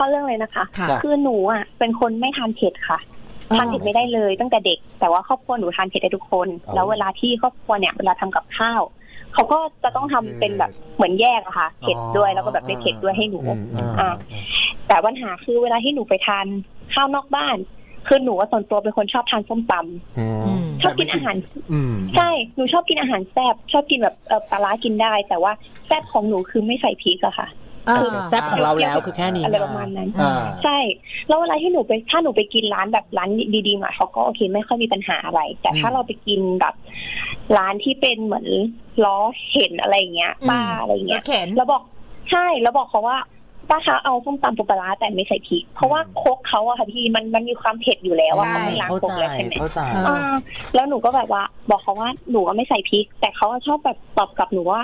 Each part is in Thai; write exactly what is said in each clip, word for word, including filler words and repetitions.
เข้าเรื่องเลยนะคะคือหนูอ่ะเป็นคนไม่ทานเผ็ดค่ะทานเผ็ดไม่ได้เลยตั้งแต่เด็กแต่ว่าครอบครัวหนูทานเผ็ดได้ทุกคนแล้วเวลาที่ครอบครัวเนี่ยเวลาทำกับข้าวเขาก็จะต้องทำเป็นแบบเหมือนแยกอะค่ะเผ็ดด้วยแล้วก็แบบไม่เผ็ดด้วยให้หนูอ่าแต่ปัญหาคือเวลาที่หนูไปทานข้าวนอกบ้านคือหนูว่าส่วนตัวเป็นคนชอบทานส้มตำชอบกินอาหารใช่หนูชอบกินอาหารแซ่บชอบกินแบบปลาร้ากินได้แต่ว่าแซ่บของหนูคือไม่ใส่พริกอะค่ะคือแซ่บของเราแล้วคือแค่นี้อะไรประมาณนั้นใช่แล้วเวลาที่หนูไปถ้าหนูไปกินร้านแบบร้านดีๆอ่ะเขาก็โอเคไม่ค่อยมีปัญหาอะไรแต่ถ้าเราไปกินแบบร้านที่เป็นเหมือนล้อเข็นอะไรอย่างเงี้ยป้าอะไรอย่างเงี้ยแล้วบอกใช่แล้วบอกเขาว่าป้าคะเอาส้มตำปูปลาแต่ไม่ใส่พริกเพราะว่าโคกเขาอะค่ะพี่มันมันมีความเผ็ดอยู่แล้วอะเขาไม่ล้างโคกแล้วใช่ไหมแล้วหนูก็แบบว่าบอกเขาว่าหนูก็ไม่ใส่พริกแต่เขาชอบแบบตอบกับหนูว่า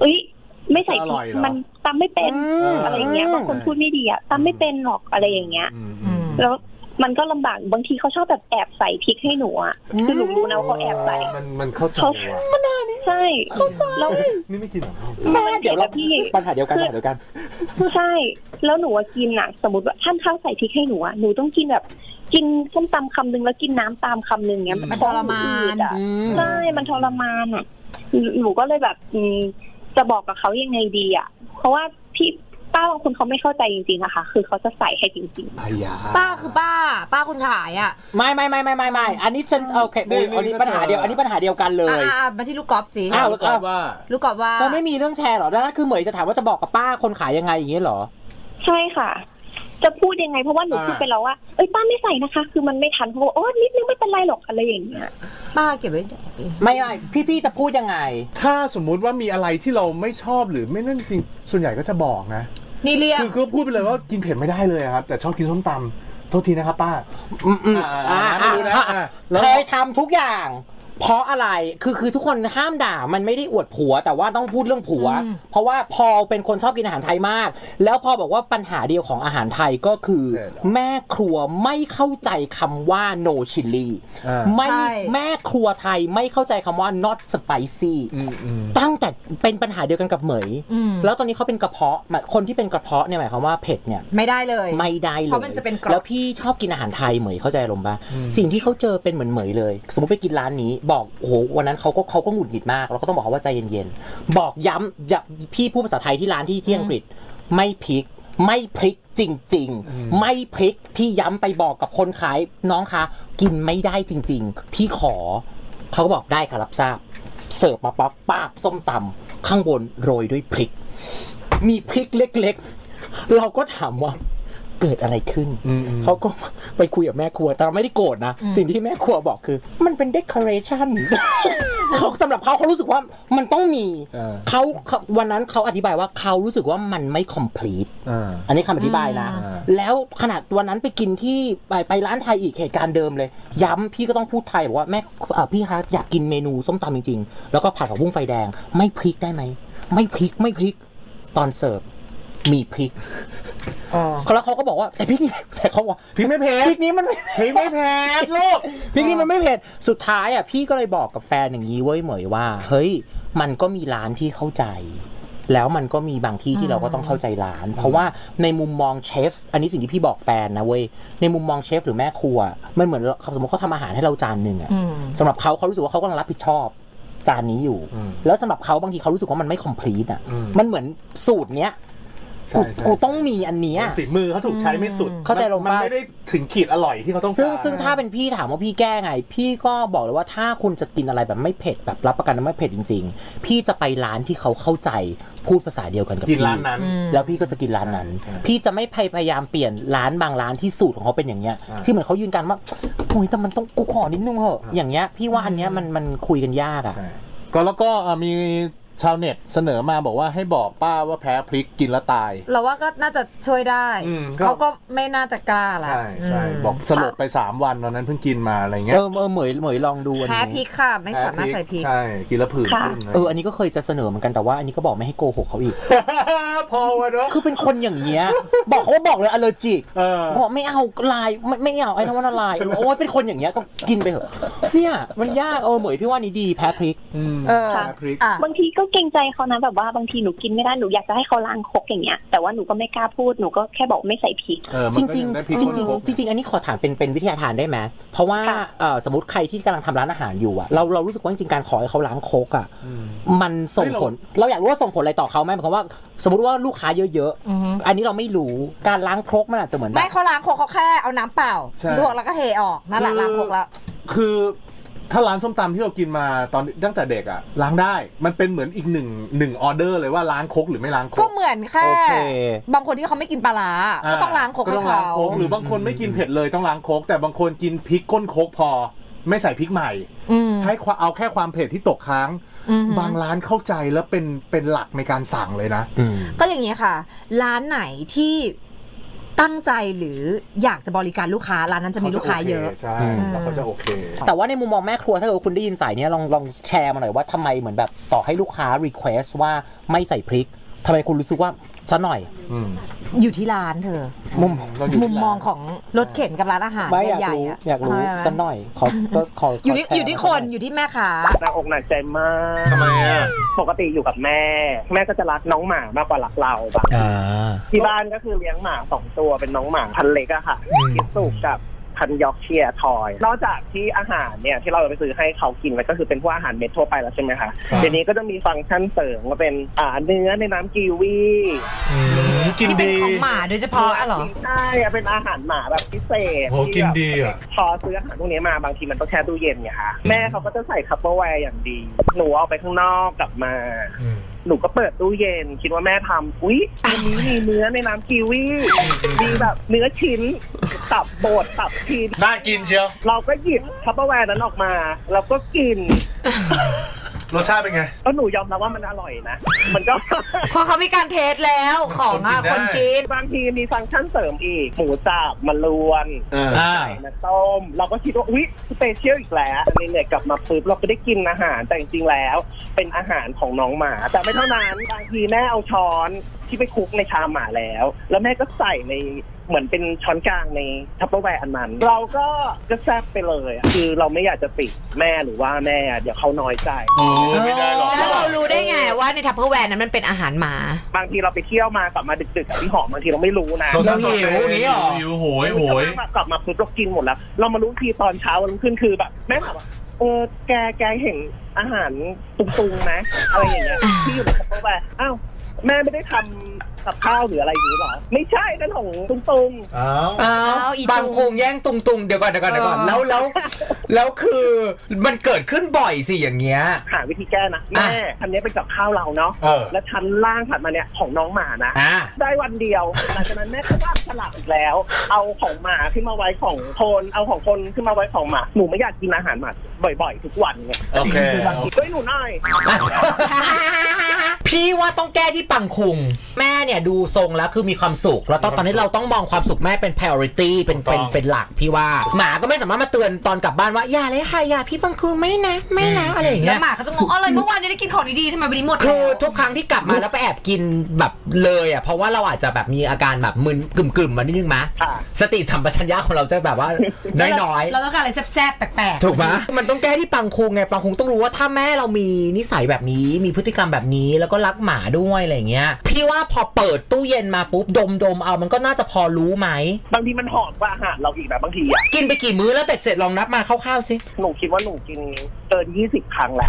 เอ้ยไม่ใส่พริกมันตำไม่เป็นอะไรอย่างเงี้ยบางคนพูดไม่ดีอะตำไม่เป็นหรอกอะไรอย่างเงี้ยแล้วมันก็ลำบากบางทีเขาชอบแบบแอบใส่พริกให้หนูอ่ะคือหนูรู้นะเขาแอบใส่มันมันเข้าใจมันน่าเนี่ยใช่เข้าใจแล้วนี่ไม่กินหรอเดี๋ยวเราพี่ปัญหาเดียวกันปัญหาเดียวกันใช่แล้วหนูกินอ่ะสมมติว่าท่านข้าวใส่พริกให้หนูอ่ะหนูต้องกินแบบกินส้มตำคำหนึ่งแล้วกินน้ำตามคำหนึ่งเงี้ยมันทรมานอ่ะใช่มันทรมานอ่ะหนูก็เลยแบบจะบอกกับเขายังไงดีอ่ะเพราะว่าพี่ป้าบางคนเขาไม่เข้าใจจริงๆนะคะคือเขาจะใส่ให้จริงๆป้าคือป้าป้าคุณขายอ่ะไม่ไม่ไม่ไม่ไม่ไม่อันนี้ฉันโอเคบุยอันนี้ปัญหาเดียวอันนี้ปัญหาเดียวกันเลยอ่ามาที่ลูกกอล์ฟสิอ้าวลูกกอล์ฟว่าลูกกอล์ฟว่าเราไม่มีเรื่องแชร์หรอนั่นคือเหมยจะถามว่าจะบอกกับป้าคนขายยังไงอย่างนี้หรอใช่ค่ะจะพูดยังไงเพราะว่าหนูพูดไปแล้วว่าเอ้ยป้าไม่ใส่นะคะคือมันไม่ทันเพราะว่าโอ้นิดนึงไม่เป็นไรหรอกอะไรอย่างเงี้ยป้าเก็บไว้ไม่ไม่พี่พี่จะพูดยังไงถ้าสมมุติว่ามีอะไรที่เราไม่ชอบหรือไม่นั่นสิส่วนใหญ่ก็จะบอกนะนี่เรียกคือก็พูดไปเลยว่ากินเผ็ดไม่ได้เลยครับแต่ชอบกินส้มตำโทษทีนะครับป้าเคยทำทุกอย่างเพราะอะไรคือคือทุกคนห้ามด่ามันไม่ได้อวดผัวแต่ว่าต้องพูดเรื่องผัวเพราะว่าพอเป็นคนชอบกินอาหารไทยมากแล้วพอบอกว่าปัญหาเดียวของอาหารไทยก็คือแม่ครัวไม่เข้าใจคำว่า no chili ไม่แม่ครัวไทยไม่เข้าใจคำว่า not spicy ตั้งแต่เป็นปัญหาเดียวกันกับเหมยแล้วตอนนี้เขาเป็นกระเพาะคนที่เป็นกระเพาะเนี่ยหมายความว่าเผ็ดเนี่ยไม่ได้เลยไม่ได้เลยเพราะมันจะเป็นกระเพาะแล้วพี่ชอบกินอาหารไทยเหมยเข้าใจลมปะสิ่งที่เขาเจอเป็นเหมือนเหมยเลยสมมติไปกินร้านนี้บอกโอ้โหวันนั้นเขาก็เขาก็หงุดหงิดมากเราก็ต้องบอกเขาว่าใจเย็นๆบอกย้ำพี่พูดภาษาไทยที่ร้านที่ที่อังกฤษไม่พริกไม่พริกจริงๆไม่พริกพี่ย้ำไปบอกกับคนขายน้องคะกินไม่ได้จริงๆพี่ขอเขาก็บอกได้ค่ะรับทราบเสิร์ฟมาปั๊บปาบส้มตำข้างบนโรยด้วยพริกมีพริกเล็กๆเราก็ถามว่าเกิดอะไรขึ้นเขาก็ไปคุยกับแม่ครัวแต่เราไม่ได้โกรธนะสิ่งที่แม่ครัวบอกคือมันเป็นเดคอเรชั่นเขาสำหรับเขาเขารู้สึกว่ามันต้องมีเขาวันนั้นเขาอธิบายว่าเขารู้สึกว่ามันไม่ complete อันนี้คำอธิบายนะแล้วขนาดวันนั้นไปกินที่ไปไปร้านไทยอีกเหตุการณ์เดิมเลยย้ำพี่ก็ต้องพูดไทยบอกว่าแม่พี่คะอยากกินเมนูส้มตำจริงๆแล้วก็ผัดผักบุ้งไฟแดงไม่พริกได้ไหมไม่พริกไม่พริกตอนเสิร์ฟมีพริกแล้วเขาก็บอกว่าแต่พริกนี่แต่เขาบอกพริกไม่เผ็ดพริกนี้มันไม่เผ็ดไม่เผ็ดลูกพริกนี้มันไม่เผ็ดสุดท้ายอ่ะพี่ก็เลยบอกกับแฟนอย่างนี้เว้ยเหมยว่าเฮ้ยมันก็มีร้านที่เข้าใจแล้วมันก็มีบางที่ที่เราก็ต้องเข้าใจร้านเพราะว่าในมุมมองเชฟอันนี้สิ่งที่พี่บอกแฟนนะเว้ยในมุมมองเชฟหรือแม่ครัวมันเหมือนสมมติเขาทำอาหารให้เราจานหนึ่งอ่ะสำหรับเขาเขารู้สึกว่าเขากำลังรับผิดชอบจานนี้อยู่แล้วสำหรับเขาบางทีเขารู้สึกว่ามันไม่คอมพลีทอ่ะมันเหมือนสูตรเนี้ยกูต้องมีอันนี้ฝีมือเขาถูกใช้ไม่สุดเข้าใจลงมันไม่ได้ถึงขีดอร่อยที่เขาต้องการซึ่งซึ่งถ้าเป็นพี่ถามว่าพี่แก้ไงพี่ก็บอกเลยว่าถ้าคุณจะกินอะไรแบบไม่เผ็ดแบบรับประกันไม่เผ็ดจริงๆพี่จะไปร้านที่เขาเข้าใจพูดภาษาเดียวกันกับพี่ร้านนั้นแล้วพี่ก็จะกินร้านนั้นพี่จะไม่พยายามเปลี่ยนร้านบางร้านที่สูตรของเขาเป็นอย่างเงี้ยที่เหมือนเขายืนกันว่าโอ้ยแต่มันต้องกูขอนิดนึงเหอะอย่างเงี้ยพี่ว่าอันเนี้ยมันมันคุยกันยากอ่ะก็แล้วก็มีชาวเน็ตเสนอมาบอกว่าให้บอกป้าว่าแพ้พริกกินแล้วตายเราว่าก็น่าจะช่วยได้เขาก็ไม่น่าจะกล้าละใช่ใช่บอกสลบไปสามวันตอนนั้นเพิ่งกินมาอะไรเงี้ยเออเออเหมยเหมยลองดูแพ้พริกค่ะไม่สามารถใส่พริกใช่กินแล้วผื่นขึ้นเอออันนี้ก็เคยจะเสนอเหมือนกันแต่ว่าอันนี้ก็บอกไม่ให้โกหกเขาอีกพอวะเนาะคือเป็นคนอย่างเงี้ยบอกเขาว่าบอกเลยอเลอร์จิกบอกไม่เอาลายไม่ไม่เอาไอ้ทว่าลายโอ้ยเป็นคนอย่างเงี้ยก็กินไปเถอะเนี่ยมันยากเออเหมยพี่ว่านี่ดีแพ้พริกแพ้พริกบางทีก็ เกรงใจเขานะแบบว่าบางทีหนูกินไม่ได้หนูอยากจะให้เขาล้างคกอย่างเงี้ยแต่ว่าหนูก็ไม่กล้าพูดหนูก็แค่บอกไม่ใส่พริกจริงจริงจริงจริงอันนี้ขอถามเป็นเป็นวิทยาทานได้ไหมเพราะว่าสมมติใครที่กำลังทำร้านอาหารอยู่อะเราเรารู้สึกว่าจริงการขอให้เขาล้างคกอะมันส่งผลเราอยากรู้ว่าส่งผลอะไรต่อเขาไหมหมายความว่าสมมติว่าลูกค้าเยอะๆอันนี้เราไม่รู้การล้างคกมันอาจจะเหมือนไม่เขาล้างคกเขาแค่เอาน้ำเปล่าลวกแล้วก็เทออกนั่นแหละล้างคกแล้วคือถ้าร้านส้มตำที่เรากินมาตอนตั้งแต่เด็กอะล้างได้มันเป็นเหมือนอีกหนึ่งหนึ่งออเดอร์เลยว่าล้างคกหรือไม่ล้างคกก็เหมือนแค่บางคนที่เขาไม่กินปลาร้าก็ต้องล้างคกของเขาหรือบางคนไม่กินเผ็ดเลยต้องล้างคกแต่บางคนกินพริกก้นคกพอไม่ใส่พริกใหม่ให้เอาแค่ความเผ็ดที่ตกค้างบางร้านเข้าใจแล้วเป็นเป็นหลักในการสั่งเลยนะก็อย่างนี้ค่ะร้านไหนที่ตั้งใจหรืออยากจะบริการลูกค้าร้านนั้นจะมีลูกค้าเยอะใช่แล้วเขาจะโอเคแต่ว่าในมุมมองแม่ครัวถ้าเกิดคุณได้ยินสายนี้ลองลองแชร์มาหน่อยว่าทำไมเหมือนแบบต่อให้ลูกค้ารีเควสว่าไม่ใส่พริกทำไมคุณรู้สึกว่าซะหน่อยอยู่ที่ร้านเธอมุมมุมมองของรถเข็นกับร้านอาหารใหญ่ๆอ่ะอยากรู้ซะหน่อยขอก็ขออยู่ที่อยู่ที่คนอยู่ที่แม่ขาหนักอกหนักใจมากทำไมอ่ะปกติอยู่กับแม่แม่ก็จะรักน้องหมามากกว่ารักเราแบบที่บ้านก็คือเลี้ยงหมาสองตัวเป็นน้องหมาพันเล็กอะค่ะคิดสูบกับพันยอร์กเชียร์ทอยนอกจากที่อาหารเนี่ยที่เราไปซื้อให้เขากินแล้วก็คือเป็นพวกอาหารเม็ดทั่วไปแล้วใช่ไหมคะเดี๋ยวนี้ก็จะมีฟังก์ชันเสริมมาเป็นอ่าเนื้อในน้ำกีวีกินดีของหมาโดยเฉพาะหรอใช่เป็นอาหารหมาแบบพิเศษกินดีอ่ะพอซื้ออาหารพวกนี้มาบางทีมันต้องแช่ตู้เย็นไงคะแม่เขาก็จะใส่คัพเปอร์แวร์อย่างดีหนูเอาไปข้างนอกกลับมาหนูก็เปิดตู้เย็นคิดว่าแม่ทำอุ๊ยวันนี้มีเนื้อในน้ำกีวีมีแบบเนื้อชิ้นตับโบดตับชิ้นน่ากินเชียวเราก็หยิบคัพเปอร์แวร์นั้นออกมาเราก็กินรสชาติเป็นไงก็หนูยอมรับว่ามันอร่อยนะมันก็พอเขามีการเทสแล้วของคนกินบางทีมีฟังก์ชันเสริมอีกหมูสับมะลวนไก่มาต้มเราก็คิดว่าอุ๊ยสเปเชียลอีกแล้วอันนี้เนี่ยกลับมาปุ๊บเราก็ได้กินอาหารแต่จริงๆแล้วเป็นอาหารของน้องหมาแต่ไม่เท่านั้นบางทีแม่เอาช้อนที่ไปคลุกในชามหมาแล้วแล้วแม่ก็ใส่ในเหมือนเป็นช้อนกลางในทัพเปอร์แวร์อันนั้นเราก็ก็แซ่บไปเลยคือเราไม่อยากจะปิดแม่หรือว่าแม่เดี๋ยวเขาน้อยใจไม่ได้หรอกแล้วเรารู้ได้ไงว่าในทัพเปอร์แวร์นั้นมันเป็นอาหารหมาบางทีเราไปเที่ยวมากลับมาดึกๆพี่หอมบางทีเราไม่รู้นะเราหิวนี่หรอหิวโหยโหยกลับมาปุ๊บเรากินหมดแล้วเรามารู้ทีตอนเช้าวันรุ่งขึ้นคือแบบแม่แบบเออแกแกเห็นอาหารตุงๆไหมอะไรอย่างเงี้ยที่อยู่ในทัพเปอร์แวร์อ้าวแม่ไม่ได้ทำกับข้าวหรืออะไรอย่างนี้หรอไม่ใช่นั่นของตุงตุงอ้าวอ้าวบางคงแย่งตุงตุงเดี๋ยวก่อนเดี๋ยวก่อนเดี๋ยวก่อนแล้วแล้วแล้วคือมันเกิดขึ้นบ่อยสิอย่างเงี้ยหาวิธีแก้นะแม่ทำนี้เป็นกับข้าวเราเนาะแล้วชั้นล่างถัดมาเนี่ยของน้องหมานะได้วันเดียวหลังจากนั้นแม่ก็วาดสลับอีกแล้วเอาของหมาขึ้นมาไว้ของคนเอาของคนขึ้นมาไว้ของหมาหนูไม่อยากกินอาหารหมาบ่อยๆทุกวันเนี่ยโอเคช่วยหนูหน่อยพี่ว่าต้องแก้ที่ปังคุงแม่เนี่ยดูทรงแล้วคือมีความสุขแล้วตอนนี้เราต้องมองความสุขแม่เป็น priority เป็นเป็นเป็นหลักพี่ว่าหมาก็ไม่สามารถมาเตือนตอนกลับบ้านว่าอย่าเลยค่ะอย่าพี่ปังคุงไม่นะไม่นะอะไรอย่างเงี้ยหมาเขาจะมองอะไรเมื่อวานนี้ได้กินของดีๆทำไมวันนี้หมดคือทุกครั้งที่กลับมาแล้วไปแอบกินแบบเลยอ่ะเพราะว่าเราอาจจะแบบมีอาการแบบมึนกึ่มๆมานิดนึงมั้ยสติสัมปชัญญะของเราจะแบบว่าน้อยๆเราต้องการอะไรแซ่บๆแปลกๆถูกมั้ยมันต้องแก้ที่ปังคุงไงปังคุงต้องรู้ว่าถ้าแม่เรามีนิสัยแบบนี้มีพฤติกรรมแบบนี้แล้วก็รักหมาด้วยอะไรเงี้ยพี่ว่าพอเปิดตู้เย็นมาปุ๊บดมดมเอามันก็น่าจะพอรู้ไหมบางทีมันหอมกว่าอาหารเราอีกแบบบางทีอ่ะกินไปกี่มื้อแล้วเป็ดเสร็จลองนับมาคร่าวๆสิหนูคิดว่าหนูกินเกินยี่สิบครั้งแล้ว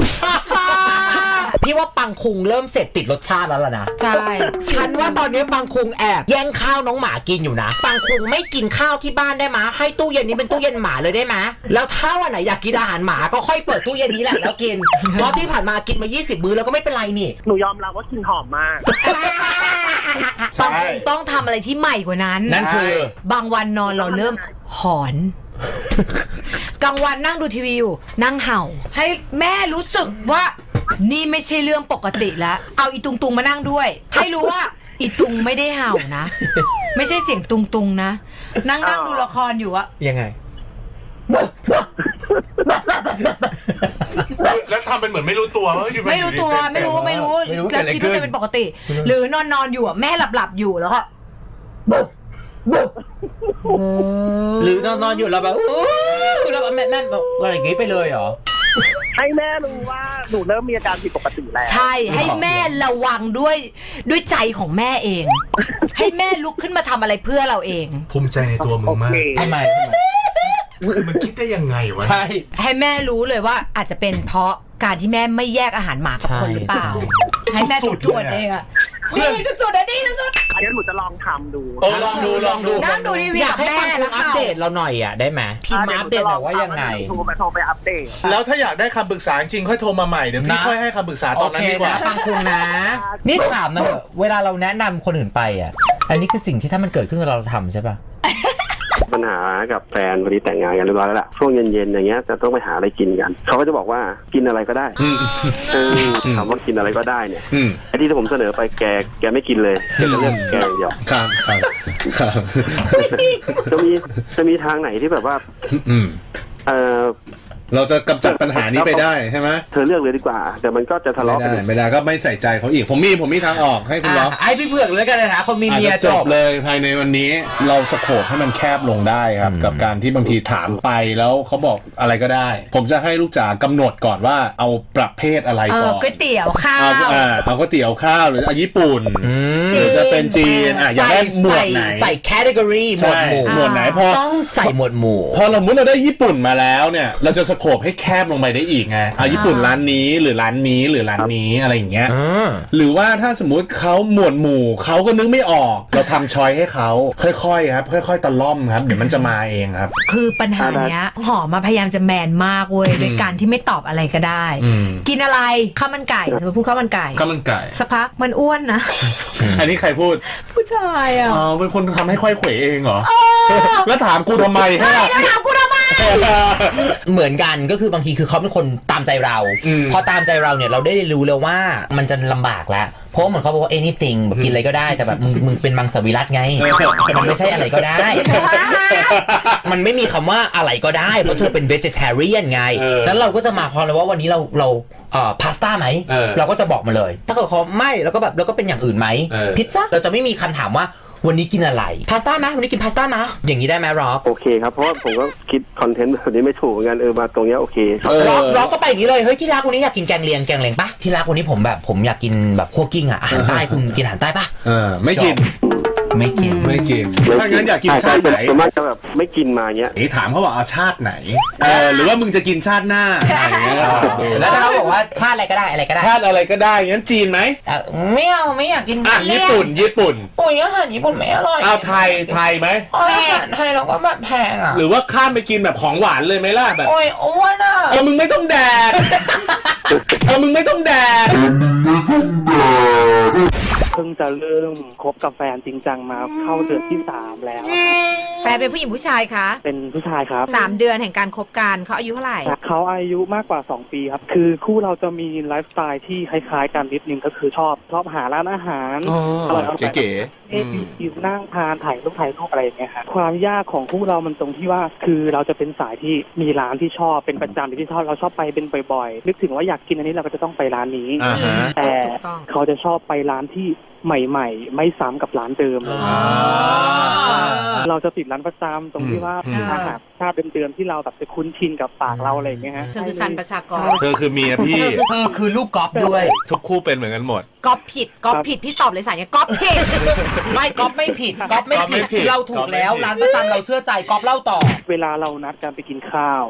พี่ว่าปังคุงเริ่มเสร็จติดรสชาติแล้วล่ะนะใช่ฉันว่าตอนนี้ปังคุงแอบแย่งข้าวน้องหมากินอยู่นะปังคุงไม่กินข้าวที่บ้านได้ไหมให้ตู้เย็นนี้เป็นตู้เย็นหมาเลยได้ไหมแล้วถ้าวันไหนอยากกินอาหารหมาก็ค่อยเปิดตู้เย็นนี้แหละแล้วกินเพราะที่ผ่านมากินมายี่สิบมื้อแล้วก็ไม่เป็นไรนี่หนูยอมรับว่ากินหอมมากปังคุงต้องทำอะไรที่ใหม่กว่านั้นนั่นคือบางวันนอนเราเริ่มหอนกลางวันนั่งดูทีวีอยู่นั่งเห่าให้แม่รู้สึกว่านี่ไม่ใช่เรื่องปกติแล้วเอาอีตุงตุงมานั่งด้วยให้รู้ว่าอีตุงไม่ได้เห่านะไม่ใช่เสียงตุงตุงนะนั่งนั่งดูละครอยู่อะยังไงแล้วทำเป็นเหมือนไม่รู้ตัวไม่รู้ตัวไม่รู้ไม่รู้แล้วคิดว่าจะเป็นปกติหรือนอนนอนอยู่อะแม่หลับหลับอยู่แล้วก็หรือนอนนอนอยู่แล้วแบบอู้แล้วแม่แม่อะไรอย่างงี้ไปเลยเหรอ ให้แม่รู้ว่าหนูเริ่มมีอาการผิดปกติแล้วใช่ให้แม่ระวังด้วยด้วยใจของแม่เองให้แม่ลุกขึ้นมาทำอะไรเพื่อเราเองภูมิใจในตัวมึงมากทำไมคือมันคิดได้ยังไงวะใช่ให้แม่รู้เลยว่าอาจจะเป็นเพราะการที่แม่ไม่แยกอาหารหมากับคนหรือเปล่าให้แม่ตรวจเองอะนี่สุดๆนะนี่สุดๆอันนี้หนูจะลองทำดูลองดูลองดูนั่งดูรีวิวอยากให้แม่อัปเดตเราหน่อยอ่ะได้ไหมพิมพ์อัปเดตหน่อยว่ายังไงโทรไปโทรไปอัปเดตแล้วถ้าอยากได้คำปรึกษาจริงค่อยโทรมาใหม่เดี๋ยวพี่ค่อยให้คำปรึกษาตอนนั้นดีกว่าฟังคุณนะนี่ถามนะเวลาเราแนะนำคนอื่นไปอ่ะอันนี้คือสิ่งที่ถ้ามันเกิดขึ้นเราทำใช่ปะปัญหากับแฟนวันนี้แต่งงานกันเรียบร้อยแล้วล่ะช่วงเย็นๆอย่างเงี้ยจะต้องไปหาอะไรกินกันเขาก็จะบอกว่ากินอะไรก็ได้ถามว่ากินอะไรก็ได้เนี่ยไอ้ที่ผมเสนอไปแกแกไม่กินเลยแกจะเลือกแกงเดียวครับครับจะมีจะมีทางไหนที่แบบว่าเออเราจะกำจัดปัญหานี้ไปได้ใช่ไหมเธอเลือกเลยดีกว่าแต่มันก็จะทะเลาะกันไม่ได้ก็ไม่ใส่ใจเขาอีกผมมีผมมีทางออกให้คุณล็อกไอ้พี่เผือกเลยกันเลยนะคนมีเมียจบเลยภายในวันนี้เราสโคปให้มันแคบลงได้ครับกับการที่บางทีถามไปแล้วเขาบอกอะไรก็ได้ผมจะให้ลูกจ๋ากำหนดก่อนว่าเอาประเภทอะไรก่อนก๋วยเตี๋ยวข้าวเอาก๋วยเตี๋ยวข้าวหรือญี่ปุ่นหรือจะเป็นจีนอ่ะอย่างแรกหมวดไหนใส่แคตตากรีหมวดหมู่หมวดไหนพอต้องใส่หมวดหมู่พอเราเมื่อเราได้ญี่ปุ่นมาแล้วเนี่ยเราจะโขบให้แคบลงไปได้อีกไงเอาญี่ปุ่นร้านนี้หรือร้านนี้หรือร้านนี้อะไรอย่างเงี้ยหรือว่าถ้าสมมุติเขาหมวดหมู่เขาก็นึกไม่ออกเราทำช้อยให้เขาค่อยๆครับค่อยๆตะล่อมครับเดี๋ยวมันจะมาเองครับคือปัญหาเนี้ยหอมมาพยายามจะแมนมากเว้ยโดยการที่ไม่ตอบอะไรก็ได้กินอะไรข้าวมันไก่เธอพูดข้าวมันไก่ข้าวมันไก่สักพักมันอ้วนนะอันนี้ใครพูดผู้ชายอ่ะอ๋อเป็นคนทำให้ค่อยเขวเองเหรอแล้วถามกูทำไมฮะเหมือนกันก็คือบางทีคือเขาเป็นคนตามใจเราพอตามใจเราเนี่ยเราได้รู้แล้วว่ามันจะลำบากแล้วเพราะเหมือนเขาบอกว่า anything แบบกินอะไรก็ได้แต่แบบมึงมึงเป็นมังสวิรัติไงมันไม่ใช่อะไรก็ได้มันไม่มีคำว่าอะไรก็ได้เพราะเธอเป็น vegetarian ไงแล้วเราก็จะมาพอเลยว่าวันนี้เราเราพาสต้าไหมเราก็จะบอกมาเลยถ้าเกิดเขาไม่เราก็แบบเราก็เป็นอย่างอื่นไหมพิซซ่าเราจะไม่มีคำถามว่าวันนี้กินอะไรพาสต้าไหมวันนี้กินพาสต้าไหมอย่างนี้ได้ไหมร็อกโอเคครับเพราะผมก็คิดคอนเทนต์แบบนี้ไม่ถูกกันเออมาตรงนี้โอเคร็อกร็อกก็ไปอย่างนี้เลยเฮ้ยที่รักวันนี้อยากกินแกงเลียงแกงเลียงปะที่รักวันนี้ผมแบบผมอยากกินแบบคั่วกิ้งอะอาหารใต้คุณกินอาหารใต้ปะเออไม่กินไม่กินไม่กินถ้างั้นอยากกินชาติไหนสมมติจะแบบไม่กินมาเนี้ยถามเขาบอกเอาชาติไหนเออหรือว่ามึงจะกินชาติหน้าอะไรเงี้ยแล้วถ้าเขาบอกว่าชาติอะไรก็ได้อะไรก็ได้ชาติอะไรก็ได้งั้นจีนไหมไม่เอาไม่อยากกินอ่ะญี่ปุ่นญี่ปุ่นโอ้ยอาหารญี่ปุ่นไม่อร่อยเอาไทยไทยไหมแพงไทยเราก็แบบแพงอ่ะหรือว่าข้ามไปกินแบบของหวานเลยไหมล่ะแบบโอ้ยอ้วนอ่ะเออมึงไม่ต้องแดกเออมึงไม่ต้องแดกเพิ่งจะเริ่มคบกับแฟนจริงจังมาเข้าเดือนที่สามแล้วแฟนเป็นผู้หญิงผู้ชายคะเป็นผู้ชายครับสามเดือนแห่งการคบกันเขาอายุเท่าไหร่เขาอายุมากกว่าสองปีครับคือคู่เราจะมีไลฟ์สไตล์ที่คล้ายๆกันนิดนึงก็คือชอบชอบหาร้านอาหารอร่อยๆเก๋ๆนั่งทานถ่ายรูปถ่ายรูปอะไรอย่างเงี้ยครับความยากของคู่เรามันตรงที่ว่าคือเราจะเป็นสายที่มีร้านที่ชอบเป็นประจำหรือที่ชอบเราชอบไปเป็นบ่อยๆนึกถึงว่าอยากกินอันนี้เราก็จะต้องไปร้านนี้แต่เขาจะชอบไปร้านที่ใหม่ๆไม่ซ้ำกับร้านเดิมเลยเราจะติดร้านประจำตรงที่ว่าอาหารชาติเดิมๆที่เราแบบจะคุ้นชินกับปากเราอะไรอย่างเงี้ยฮะเธอคือสันประชากรเธอคือเมียพี่เธอคือลูกก๊อฟด้วยทุกคู่เป็นเหมือนกันหมดก๊อฟผิดก๊อฟผิดพี่ตอบเลยสายเนี้ยก๊อฟผิดไม่ก๊อฟไม่ผิดก๊อฟไม่ผิดเราถูกแล้วร้านประจำเราเชื่อใจก๊อฟเล่าต่อเวลาเรานัดกันไปกินข้าว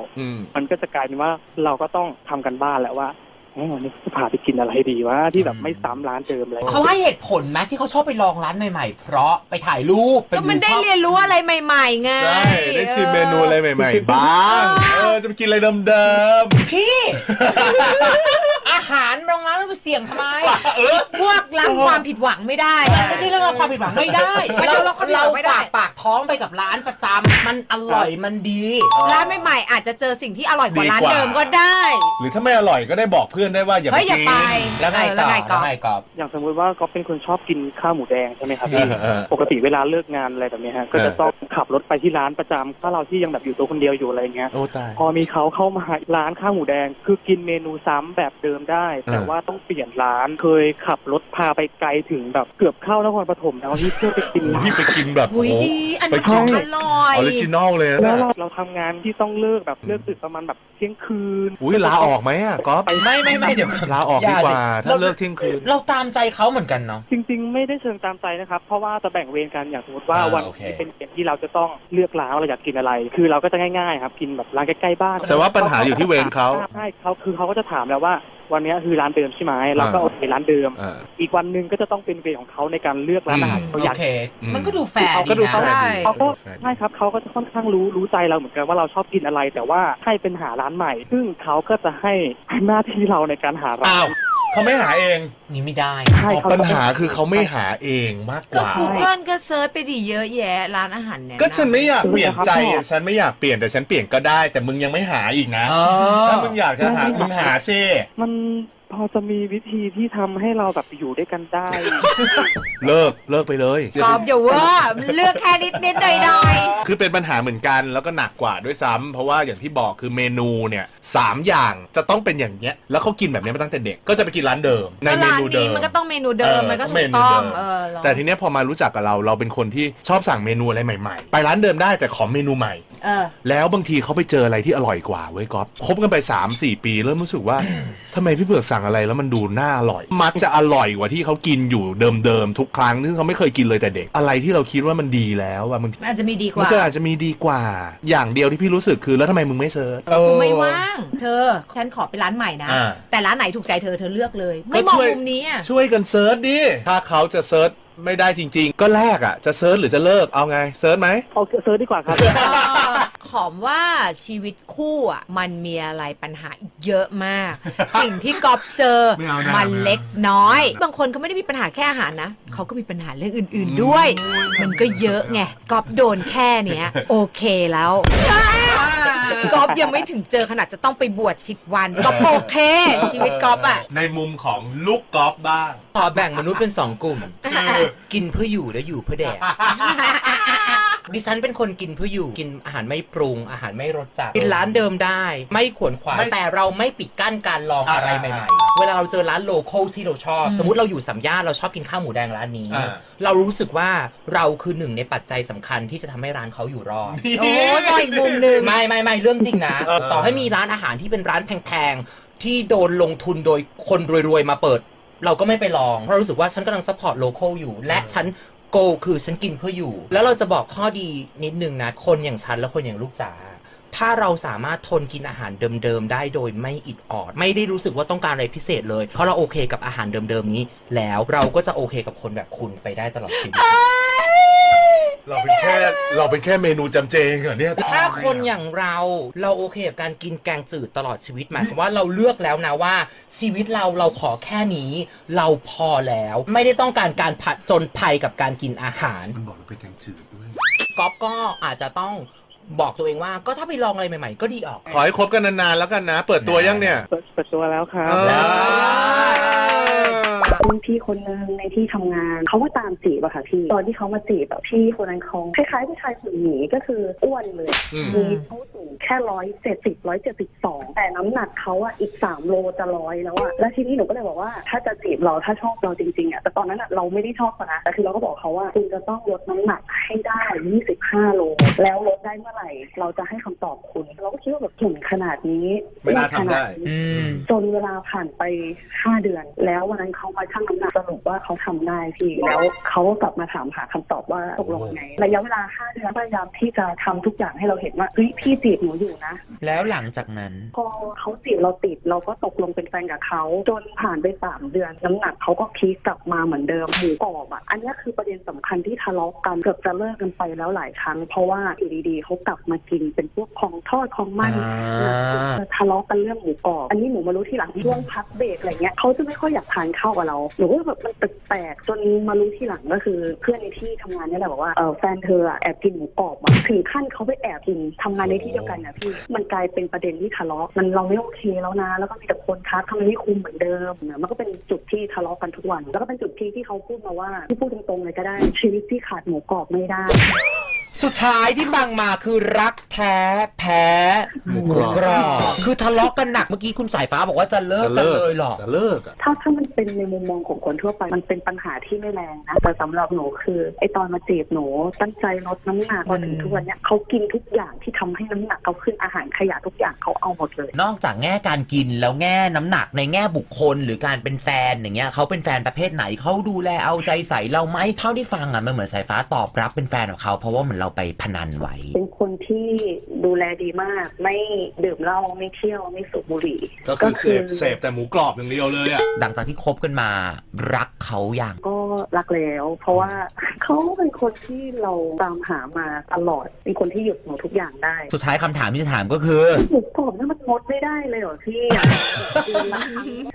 มันก็จะกลายเป็นว่าเราก็ต้องทำกันบ้านแหละว่าวันนี้จะพาไปกินอะไรดีวะที่แบบไม่ซ้ำร้านเดิมเลยเขาให้เหตุผลไหมที่เขาชอบไปลองร้านใหม่ๆเพราะไปถ่ายรูปก็มันได้เรียนรู้อะไรใหม่ๆไงได้ชิมเมนูอะไรใหม่ๆบ้างเออจะไปกินอะไรเดิมๆพี่อาหารโรงงานต้องไปเสี่ยงทำไมพวกรับความผิดหวังไม่ได้ไม่ใช่เรื่องรับความผิดหวังไม่ได้เราเราฝากปากท้องไปกับร้านประจำมันอร่อยมันดีร้านใหม่ๆอาจจะเจอสิ่งที่อร่อยกว่าร้านเดิมก็ได้หรือถ้าไม่อร่อยก็ได้บอกเพื่อนได้ว่าอย่าไปแล้วไงต่อแล้วไงก๊อฟอย่างสมมติว่าก๊อฟเป็นคนชอบกินข้าวหมูแดงใช่ไหมครับปกติเวลาเลิกงานอะไรแบบนี้ฮะก็จะต้องขับรถไปที่ร้านประจำถ้าเราที่ยังแบบอยู่ตัวคนเดียวอยู่อะไรเงี้ยพอมีเขาเข้ามาร้านข้าวหมูแดงคือกินเมนูซ้ำแบบเดิมได้ ได้แต่ว่าต้องเปลี่ยนร้านเคยขับรถพาไปไกลถึงแบบเกือบเข้านครปฐมแล้วที่เพื่อไปกินที่ไปกินแบบโอ้ยดีอันนี้ของอร่อยออริจินอลเลยนะแล้วเราทำงานที่ต้องเลิกแบบเลิกดึกประมาณแบบเที่ยงคืนอุ้ยลาออกไหมอ่ะก๊อฟไม่ไม่ไม่เดี๋ยวลาออกดีกว่าถ้าเลิกเที่ยงคืนเราตามใจเขาเหมือนกันเนาะจริงๆไม่ได้เชิงตามใจนะครับเพราะว่าจะแบ่งเวรกันอย่างสมมติว่าวันที่เป็นเย็นที่เราจะต้องเลือกร้านเราอยากกินอะไรคือเราก็จะง่ายๆครับกินแบบร้านใกล้ๆบ้านแต่ว่าปัญหาอยู่ที่เวรเขาใช่เขาคือเขาก็จะถามแล้วว่าวันนี้คือร้านเดิมใช่ไหมเราก็โอเคร้านเดิมอีกวันหนึ่งก็จะต้องเป็นเวรของเขาในการเลือกร้านอาหารเขาอยากมันก็ดูแฝงก็ดูเขาได้เขาก็ใช่ครับเขาก็จะค่อนข้างรู้รู้ใจเราเหมือนกันว่าเราชอบกินอะไรแต่ว่าให้เป็นหาร้านใหม่ซึ่งเขาก็จะให้หน้าที่เราในการหาร้านเขาไม่หาเองนี่ไม่ได้ปัญหาคือเขาไม่หาเองมากกว่าก็ Google ก็เซิร์ชไปดิเยอะแยะร้านอาหารเนี่ยก็ฉันไม่อยากเปลี่ยนใจฉันไม่อยากเปลี่ยนแต่ฉันเปลี่ยนก็ได้แต่มึงยังไม่หาอีกนะถ้ามึงอยากจะหามึงหาซิมันพอจะมีวิธีที่ทำให้เราแบบอยู่ด้วยกันได้เลิกเลิกไปเลยกอบอย่าว่าเลือกแค่นิดนิดหน่อยหน่อยคือเป็นปัญหาเหมือนกันแล้วก็หนักกว่าด้วยซ้ำเพราะว่าอย่างที่บอกคือเมนูเนี่ยสามอย่างจะต้องเป็นอย่างเนี้ยแล้วเขากินแบบนี้มาตั้งแต่เด็กก็จะไปกินร้านเดิมในเมนูเดิมมันก็ต้องเมนูเดิมมันก็ถูกต้องแต่ทีเนี้ยพอมารู้จักกับเราเราเป็นคนที่ชอบสั่งเมนูอะไรใหม่ๆไปร้านเดิมได้แต่ขอเมนูใหม่แล้วบางทีเขาไปเจออะไรที่อร่อยกว่าเว้ยก๊อฟคบกันไป สามสี่ ปีเริ่มรู้สึกว่าทำไมพี่เผือกสั่งอะไรแล้วมันดูน่าอร่อยมักจะอร่อยกว่าที่เขากินอยู่เดิมๆทุกครั้งที่เขาไม่เคยกินเลยแต่เด็กอะไรที่เราคิดว่ามันดีแล้วอะมันอาจจะมีดีกว่ามันอาจจะมีดีกว่าอย่างเดียวที่พี่รู้สึกคือแล้วทำไมมึงไม่เซิร์ชกูไม่ว่างเธอฉันขอไปร้านใหม่นะแต่ร้านไหนถูกใจเธอเธอเลือกเลยไม่มองมุมนี้ช่วยกันเซิร์ชดิถ้าเขาจะเซิร์ชไม่ได้จริงๆก็แรกอ่ะจะเซิร์ชหรือจะเลิกเอาไงเซิร์ชไหมเอาเซิร์ชดีกว่าครับขอมว่าชีวิตคู่อ่ะมันมีอะไรปัญหาอีกเยอะมากสิ่งที่ก๊อฟเจอมันเล็กน้อยบางคนก็ไม่ได้มีปัญหาแค่อาหารนะเขาก็มีปัญหาเรื่องอื่นๆด้วยมันก็เยอะไงก๊อฟโดนแค่เนี้ยโอเคแล้วก๊อฟยังไม่ถึงเจอขนาดจะต้องไปบวชสิบวันก็โอเคชีวิตก๊อฟอ่ะในมุมของลูกก๊อฟบ้างขอแบ่งมนุษย์เป็นสองกลุ่มกินเพื่ออยู่และอยู่เพื่อแดกดิฉันเป็นคนกินเพื่ออยู่กินอาหารไม่ปรุงอาหารไม่รสจัดกินร้านเดิมได้ไม่ขวนขวายแต่เราไม่ปิดกั้นการลองอะไรใหม่ๆเวลาเราเจอร้านโลคอลที่เราชอบสมมติเราอยู่สัมย่านเราชอบกินข้าวหมูแดงร้านนี้เรารู้สึกว่าเราคือหนึ่งในปัจจัยสำคัญที่จะทำให้ร้านเขาอยู่รอดโอ้ยอีกมุมหนึ่งไม่ไม่ไม่เรื่องจริงนะต่อให้มีร้านอาหารที่เป็นร้านแพงๆที่โดนลงทุนโดยคนรวยๆมาเปิดเราก็ไม่ไปลองเพราะรู้สึกว่าฉันกำลังซัพพอร์ตโลคอลอยู่และฉันโกคือฉันกินเพื่ออยู่แล้วเราจะบอกข้อดีนิดนึงนะคนอย่างฉันและคนอย่างลูกจ๋าถ้าเราสามารถทนกินอาหารเดิมๆได้โดยไม่อิดออดไม่ได้รู้สึกว่าต้องการอะไรพิเศษเลยเพราะเราโอเคกับอาหารเดิมๆนี้แล้วเราก็จะโอเคกับคนแบบคุณไปได้ตลอดชีวิตเราเป็นแค่เราเป็นแค่เมนูจำเจงเหรอเนี่ยถ้าคนอย่างเราเราโอเคกับการกินแกงจืดตลอดชีวิตหมายความว่าเราเลือกแล้วนะว่าชีวิตเราเราขอแค่นี้เราพอแล้วไม่ได้ต้องการการผจญภัยกับการกินอาหารมันบอกเราเป็นแกงจืดด้วยก๊อฟก็อาจจะต้องบอกตัวเองว่าก็ถ้าไปลองอะไรใหม่ๆก็ดีออกขอให้คบกันนานๆแล้วกันนะเปิดตัวยังเนี่ยเปิดตัวแล้วครับรุ่นพี่คนนึงในที่ทำงานเขาก็ตามจีบอะค่ะพี่ตอนที่เขามาจีบแบบพี่คนนั้นเขาคล้ายๆผู้ชายหุ่นหมีก็คืออ้วนเลยมีเขาสูงแค่ร้อยเจ็ดสิบร้อยเจ็ดสิบสองแต่น้ำหนักเขาอะอีกสามโลจะร้อยแล้วอะแล้วทีนี้หนูก็เลยบอกว่าถ้าจะจีบเราถ้าชอบเราจริงๆอะแต่ตอนนั้นเราไม่ได้ชอบนะแต่คือเราก็บอกเขาว่าคุณจะต้องลดน้ำหนักให้ได้ยี่สิบห้าโลแล้วลดได้เมื่อไหร่เราจะให้คำตอบคุณเราก็คิดว่าแบบหุ่นขนาดนี้ไม่น่าทำได้จนเวลาผ่านไปห้าเดือนแล้ววันนั้นเขามาชั่งน้ำหนักสรุปว่าเขาทำได้พี่แล้วเขากลับมาถามหาคำตอบว่าตกลงไงระยะเวลาห้าเดือนพยายามที่จะทำทุกอย่างให้เราเห็นว่าเฮ้ยพี่จีบหนูอยู่นะแล้วหลังจากนั้นพอเขาจีบเราติดเราก็ตกลงเป็นแฟนกับเขาจนผ่านไปสามเดือนน้ำหนักเขาก็พีคกลับมาเหมือนเดิมหมูกรอบอ่ะอันนี้คือประเด็นสำคัญที่ทะเลาะกันเกือบจะเลิกกันไปแล้วหลายครั้งเพราะว่าอยู่ดีๆเขากลับมากินเป็นพวกของทอดของมันทะเลาะกันเรื่องหมูกรอบอันนี้หนูมารู้ทีหลังช่วงพักเบรกอะไรเงี้ยเขาจะไม่ค่อยอยากทานข้าวกับเราหนูก็แบบมันแปลกๆจนมารู้ที่หลังก็คือเพื่อนในที่ทำงานนี่แหละบอกว่าเออแฟนเธอแอบกินหมูกรอบถึงขั้นเขาไปแอบกินทำงานในที่เดียวกันนะพี่มันกลายเป็นประเด็นที่ทะเลาะมันเราไม่โอเคแล้วนะแล้วก็มีแต่คนทักทำไมไม่คุมเหมือนเดิมเนี่ยมันก็เป็นจุดที่ทะเลาะกันทุกวันแล้วก็เป็นจุดที่ที่เขาพูดมาว่าที่พูดตรงๆเลยก็ได้ชีวิตที่ขาดหมูกรอบไม่ได้ สุดท้ายที่ฟังมาคือรักแท้แพ้หมูกรอบคือทะเลาะกันหนักเมื่อกี้คุณสายฟ้าบอกว่าจะเลิกกันเลยหรอจะเลิกถ้าถ้ามันเป็นในมุมมองของคนทั่วไปมันเป็นปัญหาที่ไม่แรงนะแต่สำหรับหนูคือไอตอนมาจีบหนูตั้งใจลดน้ำหนักพอถึงทุกวันเนี้ยเขากินทุกอย่างที่ทำให้น้ำหนักเขาขึ้นอาหารขยะทุกอย่างเขาเอาหมดเลยนอกจากแง่การกินแล้วแง่น้ำหนักในแง่บุคคลหรือการเป็นแฟนอย่างเงี้ยเขาเป็นแฟนประเภทไหนเขาดูแลเอาใจใส่เราไหมเท่าที่ฟังอ่ะมันเหมือนสายฟ้าตอบรับเป็นแฟนของเขาเพราะว่าเหมือนเราไปพนันไว้เป็นคนที่ดูแลดีมากไม่ดื่มเหล้าไม่เที่ยวไม่สูบบุหรี่ก็คือเสพเสพแต่หมูกรอบอย่างเดียวเลยอ่ะหลังจากที่คบกันมารักเขาอย่างก็รักแล้วเพราะว่าเขาเป็นคนที่เราตามหามาตลอดเป็นคนที่หยุดหนูทุกอย่างได้สุดท้ายคำถามที่จะถามก็คือหมูกรอบนี่มันงดไม่ได้เลยเหรอพี่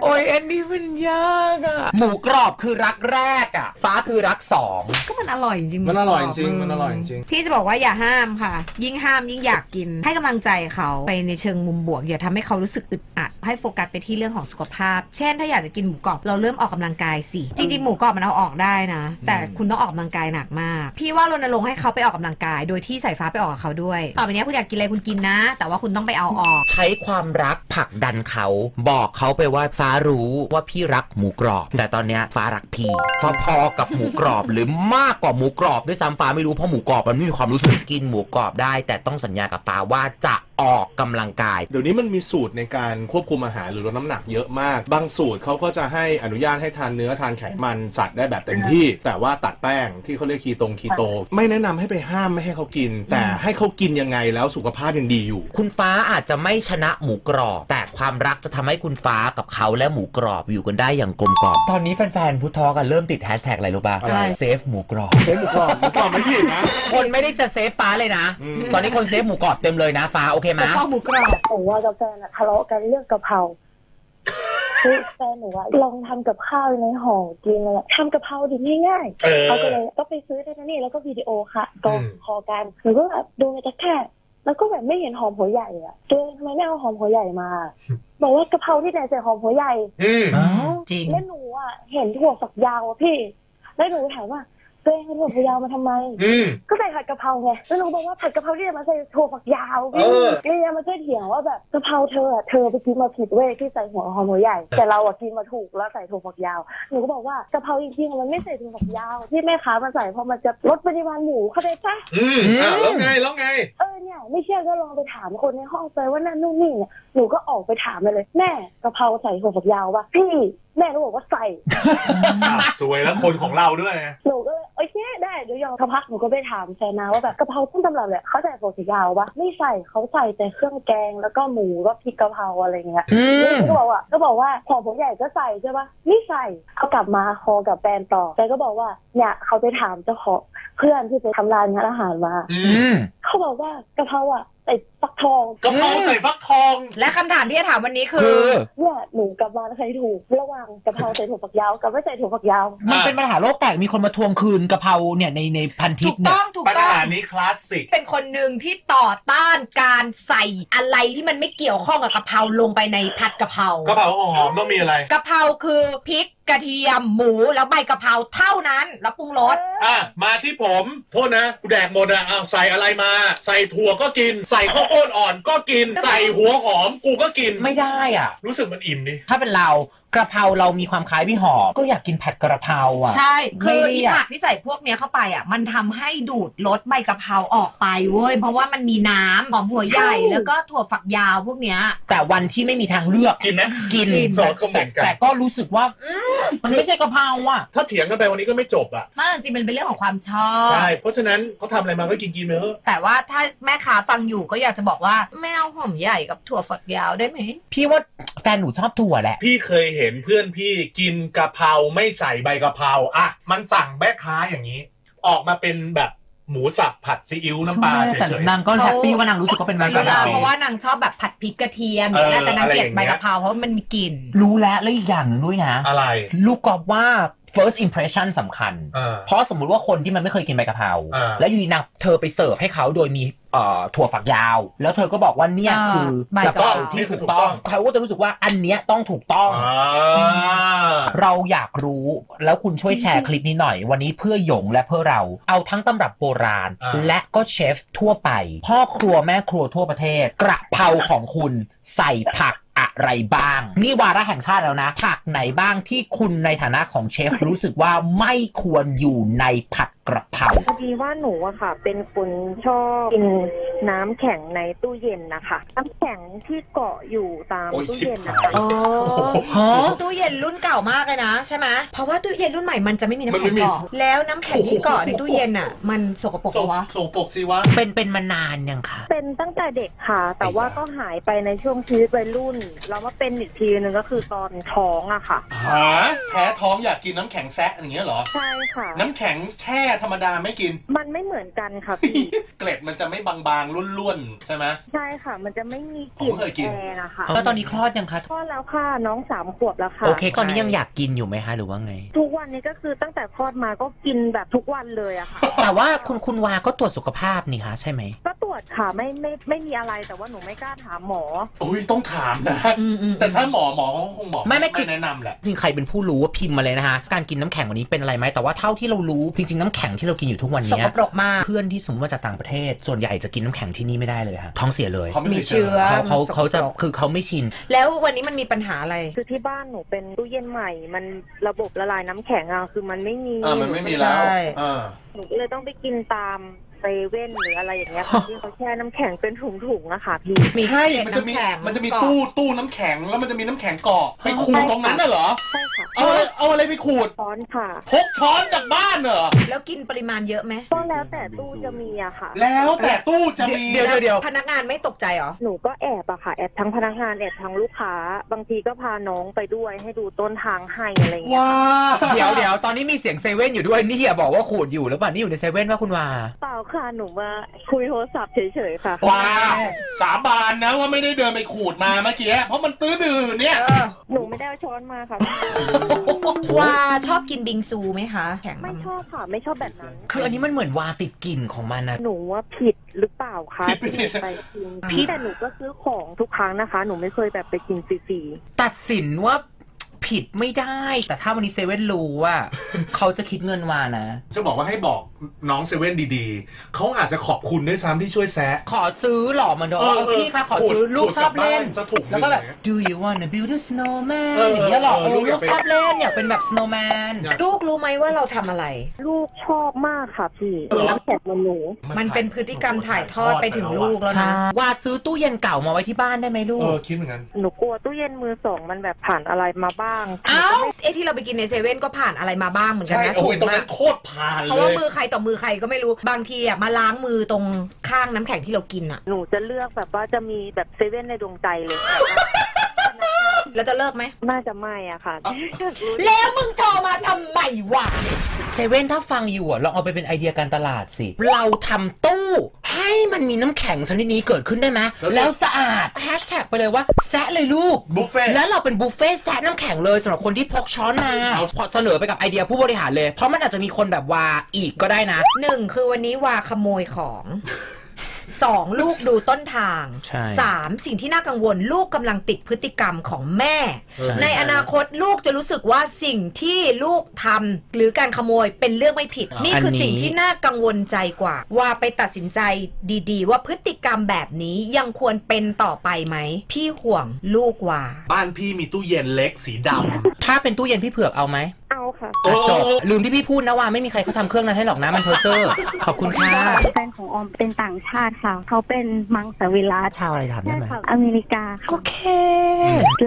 โอ้ยอันนี้มันยากอ่ะหมูกรอบคือรักแรกอ่ะฟ้าคือรักสองก็มันอร่อยจริงมันอร่อยจริงมันอร่อยจริงพี่จะบอกว่าอย่าห้ามค่ะยิ่งห้ามยิ่งอยากกินให้กำลังใจเขาไปในเชิงมุมบวกอย่าทำให้เขารู้สึกอึดอัดให้โฟกัสไปที่เรื่องของสุขภาพเช่นถ้าอยากจะกินหมูกรอบเราเริ่มออกกำลังกายสิจริงๆหมูกรอบมันเอาออกได้นะแต่คุณต้องออกกำลังกายหนักมากพี่ว่ารณรงค์ให้เขาไปออกกำลังกายโดยที่สายฟ้าไปออกกับเขาด้วยต่อไปนี้คุณอยากกินอะไรคุณกินนะแต่ว่าคุณต้องไปเอาออกใช้ความรักผลักดันเขาบอกเขาไปว่าฟ้ารู้ว่าพี่รักหมูกรอบแต่ตอนเนี้ยฟ้ารักพี่พอๆกับหมูกรอบหรือมากกว่าหมูกรอบด้วยซ้ำฟ้าไม่รู้เพราะหมูกรอบมันไม่มีความรู้สึกกินหมูกรอบได้แต่ต้องสัญญากับฟ้าว่าจะออกกำลังกายเดี๋ยวนี้มันมีสูตรในการควบคุมอาหารหรือลดน้ำหนักเยอะมากบางสูตรเขาก็จะให้อนุญาตให้ทานเนื้อทานไขมันสัตว์ได้แบบเต็มที่แต่ว่าตัดแป้งที่เขาเรียกคีโตงคีโตไม่แนะนำให้ไปห้ามไม่ให้เขากินแต่ให้เขากินยังไงแล้วสุขภาพยังดีอยู่คุณฟ้าอาจจะไม่ชนะหมูกรอบแต่ความรักจะทำให้คุณฟ้ากับเขาและหมูกรอบอยู่กันได้อย่างกลมกล่อมตอนนี้แฟนๆพุทธอกันเริ่มติดแฮชแท็กอะไรรู้ป่ะเซฟหมูกรอบเซฟหมูกรอบหมูกรอบไม่ผิดนะคนไม่ได้จะเซฟฟ้าเลยนะตอนนี้คนเซฟหมูกรอบเต็มเลยนะฟ้าโอเคมั้ย หมูกรอบหนูว่ากับแฟนทะเลาะกันเรื่องกะเพราคือแฟนหนูว่าลองทำกับข้าวในห่อกินอะไรทำกะเพราดิง่ายๆเขาก็เลยก็ไปซื้อได้นะนี่แล้วก็วิดีโอค่ะก็คอกันหนูก็แบบดูในตะแคร่แล้วก็แบบไม่เห็นหอมหัวใหญ่อะตัวทำไมไม่เอาหอมหัวใหญ่มาบอกว่ากะเพราที่ไหนใส่หอมหัวใหญ่จริงแล้วหนูอะเห็นถั่วฝักยาวอะพี่แล้วหนูถามว่าเต้ให้ถั่วฝักยาวมาทำไมก็ใส่ผัดกะเพราไงแล้วหนูบอกว่าผัดกะเพราที่จะมาใส่ถั่วฝักยาวนี่ยังมาเจ้าเถียงว่าแบบกะเพราเธอเธอไปกินมาผิดเว้ยที่ใส่หัวหอมหัวใหญ่แต่เราอะกินมาถูกแล้วใส่ถั่วฝักยาวหนูก็บอกว่ากะเพราจริงๆมันไม่ใส่ถั่วฝักยาวที่แม่ค้ามาใส่เพราะมันจะลดปริมาณหมูเข้าใจปะอืมอ่ะแล้วไงแล้วไงเออเนี่ยไม่เชื่อก็ลองไปถามคนในห้องไปว่านั่นนู่นนี่เนี่ยหนูก็ออกไปถามไปเลยแม่กะเพราใส่ถั่วฝักยาวป่ะพี่แม่ก็บอกว่าใส่สวยแล้วคนของเราด้วยหนูก็เลยโอเคได้เดี๋ยวยอมพักหนูก็ไปถามแฟนนะว่าแบบกะเพราต้นตำรับเนี่ยเขาใส่ถั่วฝักยาวปะไม่ใส่เขาใส่แต่เครื่องแกงแล้วก็หมูก็พริกกะเพราอะไรเงี้ยก็บอกว่าก็บอกว่าหอมหัวใหญ่ก็ใส่ใช่ปะไม่ใส่เอากลับมาคอกับแฟนต่อแฟนก็บอกว่าเนี่ยเขาไปถามเจ้าของเพื่อนที่ไปทำร้านอาหารมาเขาบอกว่ากะเพราอ่ะใส่ฟักทองกะเพราใส่ฟักทองและคำถามที่จะถามวันนี้คือเนี่ยหนูกับมาใครถูกระหว่างกะเพราใส่ถั่วฝักยาวกับไม่ใส่ถั่วฝักยาวมันเป็นปัญหาโลกแตกมีคนมาทวงคืนกะเพราเนี่ยในในพันทิปเนี่ยปัญหานี้คลาสสิกเป็นคนหนึ่งที่ต่อต้านการใส่อะไรที่มันไม่เกี่ยวข้องกับกะเพราลงไปในผัดกะเพรากะเพราหอมต้องมีอะไรกะเพราคือพริกกระเทียมหมูแล้วใบกะเพราเท่านั้นแล้วปรุงรสอ่ะมาที่ผมโทษนะกูแดกหมดอ่ะเอาใส่อะไรมาใส่ถั่วก็กินใส่ข้าวโพดอ่อนก็กินใส่หัวหอมกูก็กินไม่ได้อ่ะรู้สึกมันอิ่มดิถ้าเป็นเรากระเพราเรามีความคล้ายพี่หอมก็อยากกินผัดกระเพราอ่ะใช่คืออีผักที่ใส่พวกเนี้ยเข้าไปอ่ะมันทำให้ดูดรสใบกะเพราออกไปเว้ยเพราะว่ามันมีน้ำหอมหัวใหญ่แล้วก็ถั่วฝักยาวพวกเนี้ยแต่วันที่ไม่มีทางเลือกกินไหมกินแต่ก็รู้สึกว่ามันไม่ใช่กะเพราอ่ะถ้าเถียงกันไปวันนี้ก็ไม่จบอ่ะมันจริงเป็นเรื่องของความชอบใช่เพราะฉะนั้นเขาทำอะไรมาก็กินกินเนื้อแต่ว่าถ้าแม่ค้าฟังอยู่ก็อยากจะบอกว่าแม่เอาหอมใหญ่กับถั่วฝักยาวได้ไหมพี่ว่าแฟนหนูชอบถั่วแหละพี่เคยเห็นเพื่อนพี่กินกะเพราไม่ใส่ใบกะเพราอ่ะมันสั่งแม่ค้าอย่างนี้ออกมาเป็นแบบหมูสับผัดซีอิ๊วน้ำปลาเฉยๆแต่นางก็แฮปปี้ว่านางรู้สึกว่าเป็นใบกะเพราเพราะว่านางชอบแบบผัดพริกกระเทียมแต่นางเกลียดใบกะเพราเพราะมันมีกลิ่นรู้แล้วแล้วอีกอย่างหนึ่งด้วยนะอะไรลูกกอบว่าfirst impression สำคัญเพราะสมมุติว่าคนที่มันไม่เคยกินใบกะเพราแล้วอยู่นางเธอไปเสิร์ฟให้เขาโดยมี ถั่วฝักยาวแล้วเธอก็บอกว่าเนี่ยคือจะต้องที่ถูกต้องเขาก็จะรู้สึกว่าอันเนี้ยต้องถูกต้องเราอยากรู้แล้วคุณช่วยแชร์คลิปนี้หน่อยวันนี้เพื่อหยงและเพื่อเราเอาทั้งตำรับโบราณและก็เชฟทั่วไปพ่อครัวแม่ครัวทั่วประเทศกระเพราของคุณใส่ผักอะไรบ้างนี่วาระแห่งชาติแล้วนะผักไหนบ้างที่คุณในฐานะของเชฟรู้สึกว่าไม่ควรอยู่ในผัดกระเพราพอดีว่าหนูอะค่ะเป็นคนชอบกินน้ำแข็งในตู้เย็นนะคะน้ำแข็งที่เกาะอยู่ตามตู้เย็นนะคะโอ้โหตู้เย็นรุ่นเก่ามากเลยนะใช่ไหมเพราะว่าตู้เย็นรุ่นใหม่มันจะไม่มีน้ำแข็งเกาะแล้วน้ำแข็งที่เกาะในตู้เย็นอะมันสกปรกวะสกปรกสิวะเป็นเป็นมานานยังคะเป็นตั้งแต่เด็กค่ะแต่ว่าก็หายไปในช่วงชีวิตวัยรุ่นแล้วมาเป็นอีกทีนึงก็คือตอนท้องอะค่ะฮะแพ้ท้องอยากกินน้ำแข็งแซะอย่างเงี้ยเหรอใช่ค่ะน้ำแข็งแช่ธรรมดาไม่กินมันไม่เหมือนกันค่ะพี่เกล็ดมันจะไม่บางๆล้วนๆใช่ไหมใช่ค่ะมันจะไม่มีกลิ่นแรงอะค่ะแล้วตอนนี้คลอดยังคะคลอดแล้วค่ะน้องสามขวบแล้วค่ะโอเคตอนนี้ยังอยากกินอยู่ไหมคะหรือว่าไงทุกวันนี้ก็คือตั้งแต่คลอดมาก็กินแบบทุกวันเลยอะค่ะแต่ว่าคุณคุณวาก็ตรวจสุขภาพนี่คะใช่ไหมก็ตรวจค่ะไม่ไม่ไม่มีอะไรแต่ว่าหนูไม่กล้าถามหมอโอ้ยต้องถามนะแต่ถ้าหมอหมอเขาคงบอกไม่ไม่แนะนำแหละจริงใครเป็นผู้รู้ว่าพิมพ์มาเลยนะคะการกินน้ำแข็งวันนี้เป็นอะไรไหมแต่ว่าเท่าที่เรารู้จริงๆน้ำแข็งที่เรากินอยู่ทุกวันนี้สกปรกมากเพื่อนที่สมมติว่าจากต่างประเทศส่วนใหญ่จะกินน้ำแข็งที่นี่ไม่ได้เลยค่ะท้องเสียเลยมีเชื้อเขาเขาจะคือเขาไม่ชินแล้ววันนี้มันมีปัญหาอะไรคือที่บ้านหนูเป็นตู้เย็นใหม่มันระบบละลายน้ำแข็งอ่ะคือมันไม่มีอ่ามันไม่มีแล้วหนูเลยต้องไปกินตามเซเว่นหรืออะไรอย่างเงี้ยที่เขาแช่น้ำแข็งเป็นถุงๆนะคะพี่ใช่มันจะมีมันจะมีตู้ตู้น้ำแข็งแล้วมันจะมีน้ำแข็งเกาะไปขูดตรงนั้นน่ะเหรอใช่ค่ะเอาเอาอะไรไปขูดช้อนค่ะพกช้อนจากบ้านเหรอแล้วกินปริมาณเยอะไหมก็แล้วแต่ตู้จะมีอะค่ะแล้วแต่ตู้จะมีเดี๋ยวเดี๋ยวพนักงานไม่ตกใจเหรอหนูก็แอบอะค่ะแอบทั้งพนักงานแอบทั้งลูกค้าบางทีก็พาน้องไปด้วยให้ดูต้นทางให้อะไรอย่างเงี้ยว้าเดี๋ยวเดี๋ยวตอนนี้มีเสียงเซเว่นอยู่ด้วยนี่อย่าบอกว่าขูดอยู่หรือเปล่านี่อยู่ในเซเว่นว่าคุณว่าเปล่าค่ะหนูมาคุยโทรศัพท์เฉยๆค่ะว้าสาบานนะว่าไม่ได้เดินไปขูดมาเมื่อกี้เพราะมันตื้อดื้อเนี่ยหนูไม่ได้ช้อนมาค่ะวาชอบกินบิงซูไหมคะไม่ชอบค่ะไม่ชอบแบบนั้นคืออันนี้มันเหมือนวาติดกลิ่นของมันนะหนูว่าผิดหรือเปล่าคะผิดไปกินพี่แต่หนูก็ซื้อของทุกครั้งนะคะหนูไม่เคยแบบไปกินฟรีๆตัดสินว่าผิดไม่ได้แต่ถ้าวันนี้เซเว่นรู้ว่าเขาจะคิดเงินมานะจะบอกว่าให้บอกน้องเซเว่นดีๆเขาอาจจะขอบคุณด้วยซ้ำที่ช่วยแซะขอซื้อหล่อมันดอกพี่คะขอซื้อลูกชอบเล่นแล้วก็แบบ Do you wanna build a snowman อย่างเงี้ยหรอลูกชอบเล่นอยากเป็นแบบ snowman ลูกรู้ไหมว่าเราทำอะไรลูกชอบมากค่ะพี่น้ำแข็งมันหนูมันเป็นพฤติกรรมถ่ายทอดไปถึงลูกแล้วนะว่าซื้อตู้เย็นเก่ามาไว้ที่บ้านได้ไหมลูกเออคิดเหมือนกันหนูกลัวตู้เย็นมือสองมันแบบผ่านอะไรมาบ้างเอ้าไอ้ที่เราไปกินในเซเว่นก็ผ่านอะไรมาบ้างเหมือนกันนะถูกมากโคตรผ่านเลยเพราะว่ามือใครต่อมือใครก็ไม่รู้บางทีอ่ะมาล้างมือตรงข้างน้ำแข็งที่เรากินอ่ะหนูจะเลือกแบบว่าจะมีแบบเซเว่นในดวงใจเลยแล้วจะเลิกไหมน่าจะไม่อ่ะค่ะแล้วมึงโทรมาทำไมวะเซเว่นถ้าฟังอยู่อ่ะลองเอาไปเป็นไอเดียการตลาดสิเราทำตู้ให้มันมีน้ำแข็งชนิดนี้เกิดขึ้นได้ไหมแล้วสะอาดแฮชแท็กไปเลยว่าแซะเลยลูกบุฟเฟ่แล้วเราเป็นบุฟเฟ่แซะน้ำแข็งเลยสำหรับคนที่พกช้อนมาเสนอไปกับไอเดียผู้บริหารเลยเพราะมันอาจจะมีคนแบบวาอีกก็ได้นะหนึ่งคือวันนี้วาขโมยของสองลูกดูต้นทางสามสิ่งที่น่ากังวลลูกกำลังติดพฤติกรรมของแม่ในอนาคตลูกจะรู้สึกว่าสิ่งที่ลูกทำหรือการขโมยเป็นเรื่องไม่ผิดนี่คือสิ่งที่น่ากังวลใจกว่าว่าไปตัดสินใจดีๆว่าพฤติกรรมแบบนี้ยังควรเป็นต่อไปไหมพี่ห่วงลูกว่าบ้านพี่มีตู้เย็นเล็กสีดำถ้าเป็นตู้เย็นพี่เผือกเอาไหมเอาค่ะจบลืมที่พี่พูดนะว่าไม่มีใครเขาทำเครื่องนั้นให้หรอกนะมันเพอเจอร์ขอบคุณค่ะแฟนของออมเป็นต่างชาติค่ะเขาเป็นมังสวิรัติชาวอะไรถามได้ไหมอเมริกาโอเค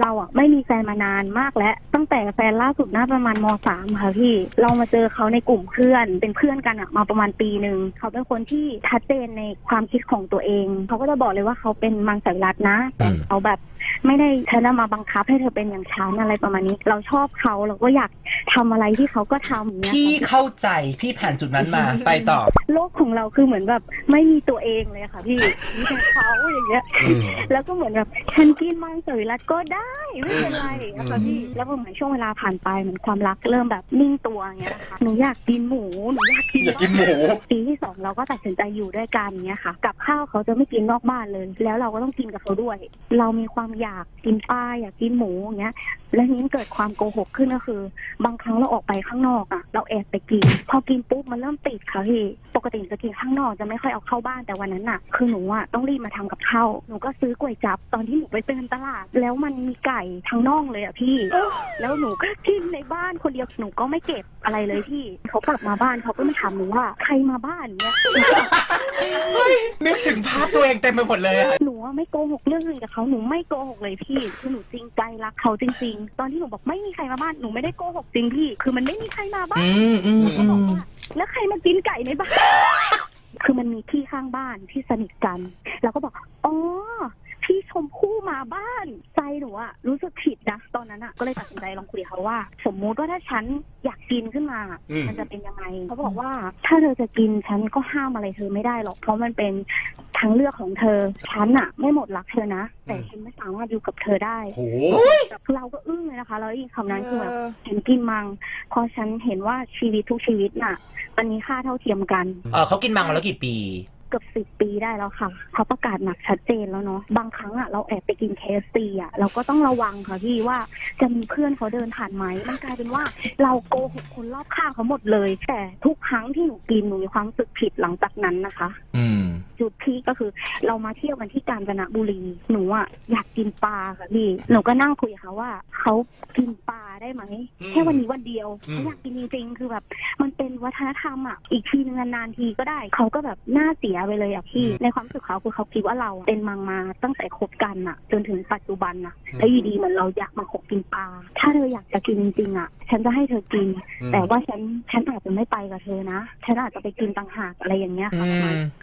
เราอ่ะไม่มีแฟนมานานมากแล้วตั้งแต่แฟนล่าสุดน่าประมาณมอสามค่ะพี่เรามาเจอเขาในกลุ่มเพื่อนเป็นเพื่อนกันอ่ะมาประมาณปีหนึ่งเขาเป็นคนที่ชัดเจนในความคิดของตัวเองเขาก็จะบอกเลยว่าเขาเป็นมังสวิรัตินะแต่เขาแบบไม่ได้เธอมาบังคับให้เธอเป็นอย่างฉันอะไรประมาณนี้เราชอบเขาเราก็อยากทำอะไรที่เขาก็ทำพี่เข้าใจพี่ผ่านจุดนั้นมาไปต่อโลกของเราคือเหมือนแบบไม่มีตัวเองเลยค่ะพี่มีแต่เขาอย่างเงี้ยแล้วก็เหมือนแบบฉันกินมังสวิรัติก็ได้ ไม่เป็นไรนะคะพี่แล้วพอเหมือนช่วงเวลาผ่านไปเหมือนความรักเริ่มแบบนิ่งตัวเงี้ยนะคะหนูอยากกินหมูหนูอยากกินอยากกินหมูปีที่สองเราก็ตัดสินใจอยู่ด้วยกันเงี้ยค่ะกับข้าวเขาจะไม่กินนอกบ้านเลยแล้วเราก็ต้องกินกับเขาด้วยเรามีความอยากกินปลาอยากกินหมูเงี้ยแล้วนี้เกิดความโกหกขึ้นก็คือบางครั้งเราออกไปข้างนอกอ่ะเราแอบไปกินพอกินปุ๊บมันเริ่มติดค่ะพี่ปกติจะกินข้างนอกจะไม่ค่อยเอาเข้าบ้านแต่วันนั้นน่ะคือหนูอ่ะต้องรีบมาทำกับข้าวหนูก็ซื้อก๋วยจั๊บตอนที่หนูไปเดินตลาดแล้วมันมีไก่ทางน่องเลยอ่ะพี่แล้วหนูก็กินในบ้านคนเดียวหนูก็ไม่เก็บอะไรเลยพี่เขากลับมาบ้านเขาก็มาถามหนูว่าใครมาบ้านเนี่ยนึกถึงภาพตัวเองเต็มไปหมดเลยอ่ะหนูว่าไม่โกหกเรื่องเลยกับเขาหนูไม่โกหกเลยพี่คือหนูจริงใจรักเขาจริงๆตอนที่หนูบอกไม่มีใครมาบ้านหนูไม่ได้โกหกจริงพี่คือมันไม่มีใครมาบ้านหนูก็บอกว่าแล้วใครมากินไก่ในบ้านคือมันมีพี่ข้างบ้านที่สนิทกันเราก็บอกอ๋อพี่ชมพู่มาบ้านใจหนูอะรู้สึกผิดนะตอนนั้นอะก็เลยตัดสินใจลองคุยกับเขาว่าสมมุติว่าถ้าฉันอยากกินขึ้นมามันจะเป็นยังไงเขาบอกว่าถ้าเธอจะกินฉันก็ห้ามอะไรเธอไม่ได้หรอกเพราะมันเป็นทางเลือกของเธอฉันอะไม่หมดรักเธอนะแต่ฉันไม่สามารถอยู่กับเธอได้เราก็อึ้งเลยนะคะแล้วอีกคำนั้นคือแบบเห็นกินมังพอฉันเห็นว่าชีวิตทุกชีวิตน่ะมันมีค่าเท่าเทียมกันเออเขากินมังมาแล้วกี่ปีเกือบสิบปีได้แล้วค่ะเขาประกาศหนักชัดเจนแล้วเนาะบางครั้งอ่ะเราแอบไปกิน เค เอฟ ซี อ่ะเราก็ต้องระวังค่ะพี่ว่าจะมีเพื่อนเขาเดินผ่านไหมมันกลายเป็นว่าเราโกหกคนรอบข้างเขาหมดเลยแต่ทุกครั้งที่หนูกินหนูมีความรู้สึกผิดหลังจากนั้นนะคะอืมจุดพีคก็คือเรามาเที่ยวกันที่กาญจนบุรีหนูอ่ะอยากกินปลาค่ะพี่หนูก็นั่งคุยกับเขาว่าเขากินปลาได้ไหมแค่วันนี้วันเดียวเขาอยากกินจริงๆคือแบบมันเป็นวัฒนธรรมอ่ะอีกทีนึงนานๆทีก็ได้เขาก็แบบหน้าเสียไปเลยอ่ะพี่ในความรู้สึกเขาคือเขาคิดว่าเราเป็นมังมาตั้งแต่คบกันอ่ะจนถึงปัจจุบันอ่ะแล้วอยู่ดีเหมือนเราอยากมาขอกินปลาถ้าเธออยากจะกินจริงๆอ่ะฉันจะให้เธอกินแต่ว่าฉันฉันอาจจะไม่ไปกับเธอนะฉันอาจจะไปกินต่างหากอะไรอย่างเงี้ยค่ะ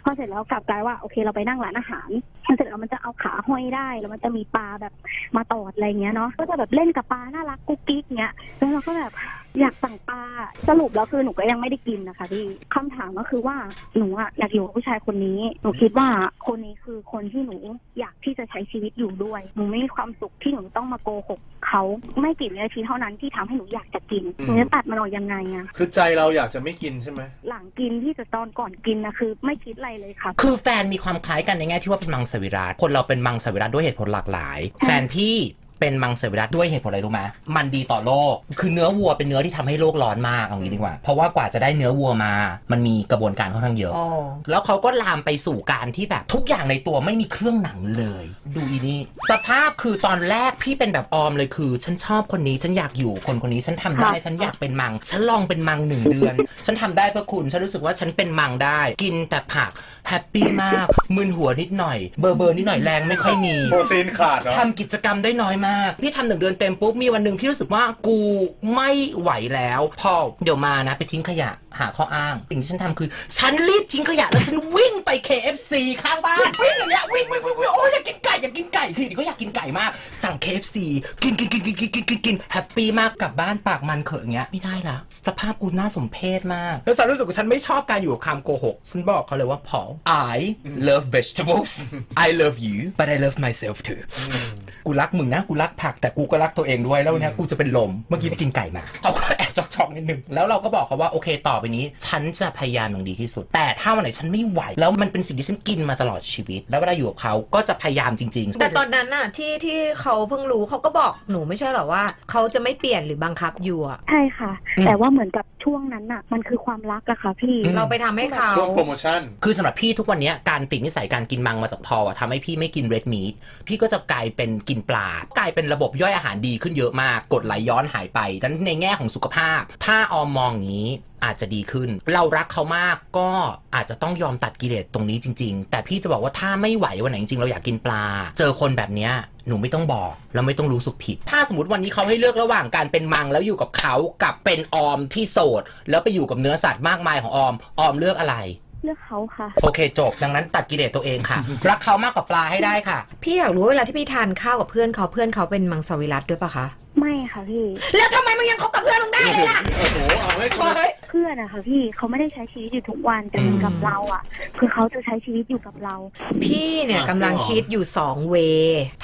พอเสร็จแล้วกลับกลายว่าโอเคเราไปนั่งร้านอาหารพอเสร็จแล้วมันจะเอาขาห้อยได้แล้วมันจะมีปลาแบบมาตอดอะไรเงี้ยเนาะก็จะแบบเล่นกับปลาน่ารักกุ๊กกิ๊กเงี้ยแล้วเราก็แบบอยากสั่งปลาสรุปแล้วคือหนูก็ยังไม่ได้กินนะคะพี่คำถามก็คือว่าหนูอะอยากอยู่กับผู้ชายคนนี้หนูคิดว่าคนนี้คือคนที่หนูอยากที่จะใช้ชีวิตอยู่ด้วยหนูไม่มีความสุขที่หนูต้องมาโกหกเขาไม่กี่นาทีเท่านั้นที่ทำให้หนูอยากจะกินหนูจะตัดมันออกยังไงอะคือใจเราอยากจะไม่กินใช่ไหมหลังกินที่จะตอนก่อนกินนะคือไม่คิดอะไรเลยค่ะคือแฟนมีความคล้ายกันในแง่ที่ว่าเป็นมังสวิรัติคนเราเป็นมังสวิรัติด้วยเหตุผลหลากหลายแฟนพี่เป็นมังสวิรัติด้วยเหตุผลอะไรรู้ไหมมันดีต่อโลกคือเนื้อวัวเป็นเนื้อที่ทำให้โลกร้อนมากเอางี้ดีกว่าเพราะว่ากว่าจะได้เนื้อวัวมามันมีกระบวนการค่อนข้างเยอะแล้วเขาก็ลามไปสู่การที่แบบทุกอย่างในตัวไม่มีเครื่องหนังเลยดูอีนี่สภาพคือตอนแรกพี่เป็นแบบออมเลยคือฉันชอบคนนี้ฉันอยากอยู่คนคนนี้ฉันทำได้ฉันอยากเป็นมังฉันลองเป็นมังหนึ่งเดือนฉันทำได้เพื่อคุณฉันรู้สึกว่าฉันเป็นมังได้กินแต่ผักแฮปปี้มากมึนหัวนิดหน่อยเบอร์เบอร์นิดหน่อยแรงไม่ค่อยมีโปรตีนขาดทำกิจกรรมได้น้อยพี่ทำหนึ่งเดือนเต็มปุ๊บมีวันหนึ่งพี่รู้สึกว่ากูไม่ไหวแล้วพอเดี๋ยวมานะไปทิ้งขยะหาข้ออ้างสิ่งที่ฉันทำคือฉันรีบทิ้งขยะแล้วฉันวิ่งไป เค เอฟ ซี ข้างบ้านวิ่งอย่างเงี้ยวิ่งวิ่งวิ่งโอ้ยอยากกินไก่อยากกินไก่ทีนี้ก็อยากกินไก่มากสั่ง เค เอฟ ซี กินกินกินกินกินกินกินกินแฮปปี้มากกลับบ้านปากมันเขยอย่างเงี้ยไม่ได้ละสภาพกูน่าสมเพชมากแล้วฉันรู้สึกว่าฉันไม่ชอบการอยู่กับคำโกหกฉันบอกเขาเลยว่า Paul I love vegetables I love you but I love myself too กูรักมึงนะกูรักผักแต่กูก็รักตัวเองด้วยแล้วเนี่ยกูจะเป็นลมเมื่อกี้ไปกินไก่มาเขาก็แอบจอกๆนิดนึงแล้วเราก็บอกเขาว่าโอเคต่อไปนี้ฉันจะพยายามอย่างดีที่สุดแต่ถ้าวันไหนฉันไม่ไหวแล้วมันเป็นสิ่งที่ฉันกินมาตลอดชีวิตแล้วเวลาอยู่กับเขาก็จะพยายามจริงๆแต่ตอนนั้นน่ะที่ที่เขาเพิ่งรู้เขาก็บอกหนูไม่ใช่หรอว่าเขาจะไม่เปลี่ยนหรือบังคับอยู่อ่ะใช่ค่ะแต่ว่าเหมือนกับช่วงนั้นน่ะมันคือความรักอะค่ะพี่เราไปทำให้เขาช่วงโปรโมชั่นคือสำหรับพี่ทุกวันนี้การติดนิสัยการกินมังมาจากพอทำให้พี่ไม่กินเรดมีทพี่ก็จะกลายเป็นกินปลากลายเป็นระบบย่อยอาหารดีขึ้นเยอะมากกดไหลย้อนหายไปดังนั้นในแง่ของสุขภาพถ้าออมมองนี้อาจจะดีขึ้นเรารักเขามากก็อาจจะต้องยอมตัดกิเลสตรงนี้จริงๆแต่พี่จะบอกว่าถ้าไม่ไหววันไหนจริงๆเราอยากกินปลาเจอคนแบบเนี้ยหนูไม่ต้องบอกแล้วไม่ต้องรู้สึกผิดถ้าสมมติวันนี้เขาให้เลือกระหว่างการเป็นมังแล้วอยู่กับเขากับเป็นออมที่โสดแล้วไปอยู่กับเนื้อสัตว์มากมายของออมออมเลือกอะไร เลือกเขาค่ะโอเคจบดังนั้นตัดกิเลสตัวเองค่ะรักเขามากกว่าปลาให้ได้ค่ะพี่อยากรู้เวลาที่พี่ทานข้าวกับเพื่อนเขาเพื่อนเขาเป็นมังสวิรัติด้วยปะคะไม่ค่ะพี่แล้วทำไมมึงยังคบกับเพื่อนมึงได้เลยล่ะโอ้โหเอาไว้เพื่อนอะค่ะพี่เขาไม่ได้ใช้ชีวิตอยู่ทุกวันแต่กับเราอะคือเขาจะใช้ชีวิตอยู่กับเราพี่เนี่ยกำลังคิดอยู่สองเว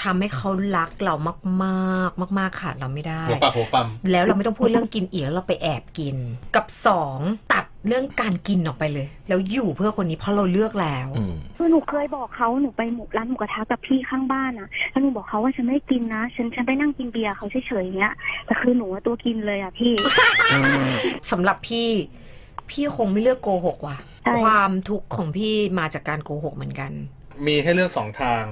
ทำให้เขารักเรามากมากมากมากขาดเราไม่ได้หัวปะหัวปั๊มแล้วเราไม่ต้องพูดเรื่องกินอีกแล้วเราไปแอบกินกับสองตัดเรื่องการกินออกไปเลยแล้วอยู่เพื่อคนนี้เพราะเราเลือกแล้วคือหนูเคยบอกเขาหนูไปหมู่ร้านหมูกระทะกับพี่ข้างบ้านอะแล้วหนูบอกเขาว่าฉันไม่กินนะฉันฉันไปนั่งกินเบียร์เขาเฉยๆเงี้ยแต่คือหนูตัวกินเลยอะพี่สำหรับพี่พี่คงไม่เลือกโกหกว่ะความทุกข์ของพี่มาจากการโกหกเหมือนกันมีให้เลือกสองทาง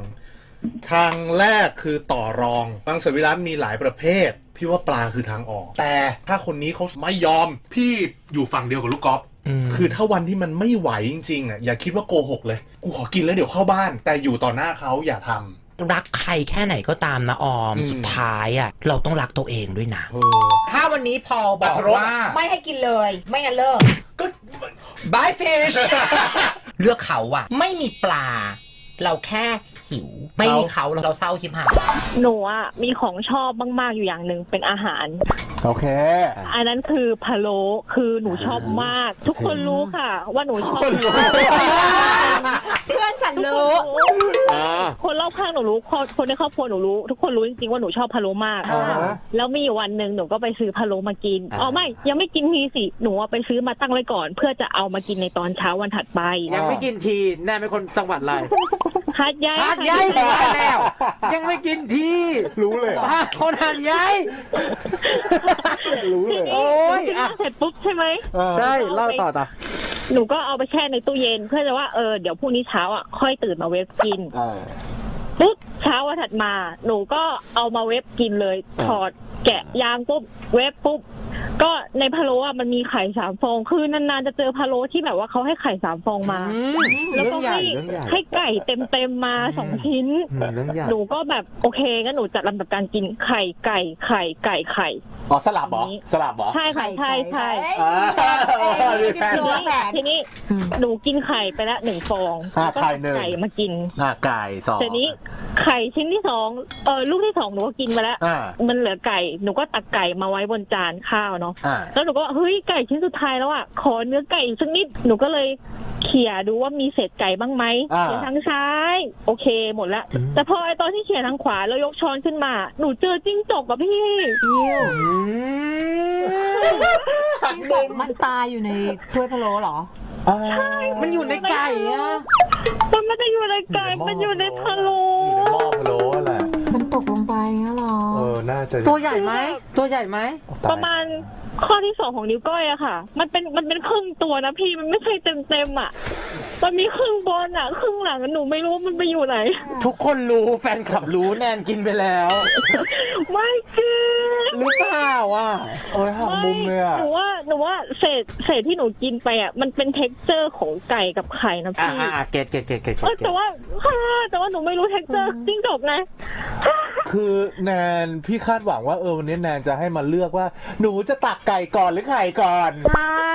ทางแรกคือต่อรองมังสวิรัติมีหลายประเภทพี่ว่าปลาคือทางออกแต่ถ้าคนนี้เขาไม่ยอมพี่อยู่ฝั่งเดียวกับลูกกอล์ฟคือถ้าวันที่มันไม่ไหวจริงๆอ่ะอย่าคิดว่าโกหกเลยกูขอกินแล้วเดี๋ยวเข้าบ้านแต่อยู่ต่อหน้าเขาอย่าทำรักใครแค่ไหนก็ตามนะออมสุดท้ายอ่ะเราต้องรักตัวเองด้วยนะถ้าวันนี้พอบอกว่าไม่ให้กินเลยไม่งั้นเลิกก็บายฟิชเลือกเขาอ่ะไม่มีปลาเราแค่หิวไม่มีเขาเราเศร้าชิบหายหนูอ่ะมีของชอบมากๆอยู่อย่างหนึ่งเป็นอาหารโอเคอันนั้นคือพะโล้คือหนูชอบมากทุกคนรู้ค่ะว่าหนูชอบเพื่อนฉันรู้คนรอบข้างหนูรู้คนในครอบครัวหนูรู้ทุกคนรู้จริงๆว่าหนูชอบพะโล้มากแล้วมีอยู่วันหนึ่งหนูก็ไปซื้อพะโล้มากินอ๋อไม่ยังไม่กินทีสิหนูไปซื้อมาตั้งไว้ก่อนเพื่อจะเอามากินในตอนเช้าวันถัดไปยังไม่กินทีแน่เป็นคนจังหวัดอะไรหัดย้ายหัดย้ายแล้วยังไม่กินทีรู้เลยคนหัดย้ายรู้เลยโอ้ยเสร็จปุ๊บใช่ไหมใช่เล่าต่อต่อหนูก็เอาไปแช่ในตู้เย็นเพื่อจะว่าเออเดี๋ยวพรุ่งนี้เช้าอ่ะค่อยตื่นมาเวฟกินปุ๊บเช้าวันถัดมาหนูก็เอามาเวฟกินเลยถอดแกะยางปุ๊บเวฟปุ๊บก็ในพะโล้อ่ะมันมีไข่สามฟองคือนานๆจะเจอพะโล้ที่แบบว่าเขาให้ไข่สามฟองมาแล้วก็ให้ให้ไก่เต็มๆมาสองชิ้นหนูก็แบบโอเคงั้นหนูจัดลำดับการกินไข่ไก่ไข่ไก่ไข่อ๋อสลับเหรอสลับเหรอใช่ค่ะใช่ใช่ทีนี้หนูกินไข่ไปละหนึ่งฟองก็ไก่มากินไก่สองทีนี้ไข่ชิ้นที่สองเออลูกที่สองหนูก็กินไปแล้วมันเหลือไก่หนูก็ตักไก่มาไว้บนจานข้าวเนาะแล้วหนูก็เฮ้ยไก่ชิ้นสุดท้ายแล้วอ่ะขอเนื้อไก่สักนิดหนูก็เลยเขี่ยดูว่ามีเศษไก่บ้างไหมเขี่ยทางซ้ายโอเคหมดละแต่พอไอตอนที่เขี่ยทางขวาแล้วยกช้อนขึ้นมาหนูเจอจิ้งจกอ่ะพี่จิ้งจกมันตายอยู่ในถ้วยพะโล้เหรอใช่มันอยู่ในไก่อะมันไม่ได้อยู่ในไก่มันอยู่ในพะโล้อยู่ในหม้อพะโล้อะไรมันตกลงไปงั้นหรอเออน่าจะตัวใหญ่ไหมตัวใหญ่ไหมประมาณข้อที่สองของนิ้วก้อยอะค่ะมันเป็นมันเป็นครึ่งตัวนะพี่มันไม่ใช่เต็มเต็มอะมันมีครึ่งบนอะครึ่งหลังหนูไม่รู้มันไปอยู่ไหนทุกคนรู้แฟนคลับรู้แนนกินไปแล้วไม่กินหรือเปล่าอ่ะโอ้ยหักมุมเลยอะหนูว่าหนูว่าเศษเศษที่หนูกินไปอะมันเป็นเท็กเจอร์ของไก่กับไข่นะพี่อ่าเกตเกตเกตเกตแต่ว่าแต่ว่าหนูไม่รู้เท็กเจอร์จิ้งจกไงคือแนนพี่คาดหวังว่าเออวันนี้แนนจะให้มาเลือกว่าหนูจะตักไก่ก่อนหรือไข่ก่อนใช่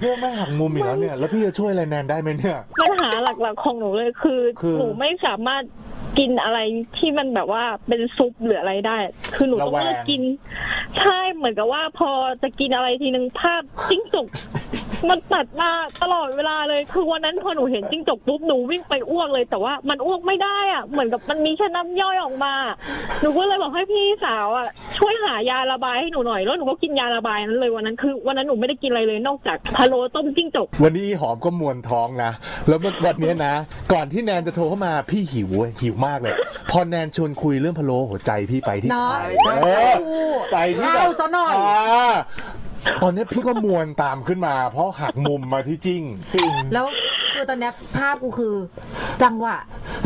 เรื่องไม่หักมุมอีกแล้วเนี่ยแล้วพี่จะช่วยอะไรแนนได้ไหมเนี่ยปัญหาหลักๆของหนูเลยคือหนูไม่สามารถกินอะไรที่มันแบบว่าเป็นซุปหรืออะไรได้คือหนูต้องเลือกกินใช่เหมือนกับว่าพอจะกินอะไรทีนึงภาพจิ้งจกมันตัดมาตลอดเวลาเลยคือวันนั้นพอหนูเห็นจิ้งจกปุ๊บหนูวิ่งไปอ้วกเลยแต่ว่ามันอ้วกไม่ได้อ่ะเหมือนกับมันมีแค่น้ำย่อยออกมาหนูก็เลยบอกให้พี่สาวอ่ะช่วยหายาระบายให้หนูหน่อยแล้วหนูก็กินยาระบายนั้นเลยวันนั้นคือวันนั้นหนูไม่ได้กินอะไรเลยนอกจากพะโล้ต้มจิ้งจกวันนี้หอมก็มวนท้องนะแล้วเมื่อวันนี้นะก่อนที่แนนจะโทรเข้ามาพี่หิวหิวมากเลยพอแนนชวนคุยเรื่องพะโล้หัวใจพี่ไปที่ไข่ไปที่แบบตอนนี้พี่ก็มวนตามขึ้นมาเพราะหักมุมมาที่จริงจริงแล้วคือตอนนี้ภาพกูคือจังหวะ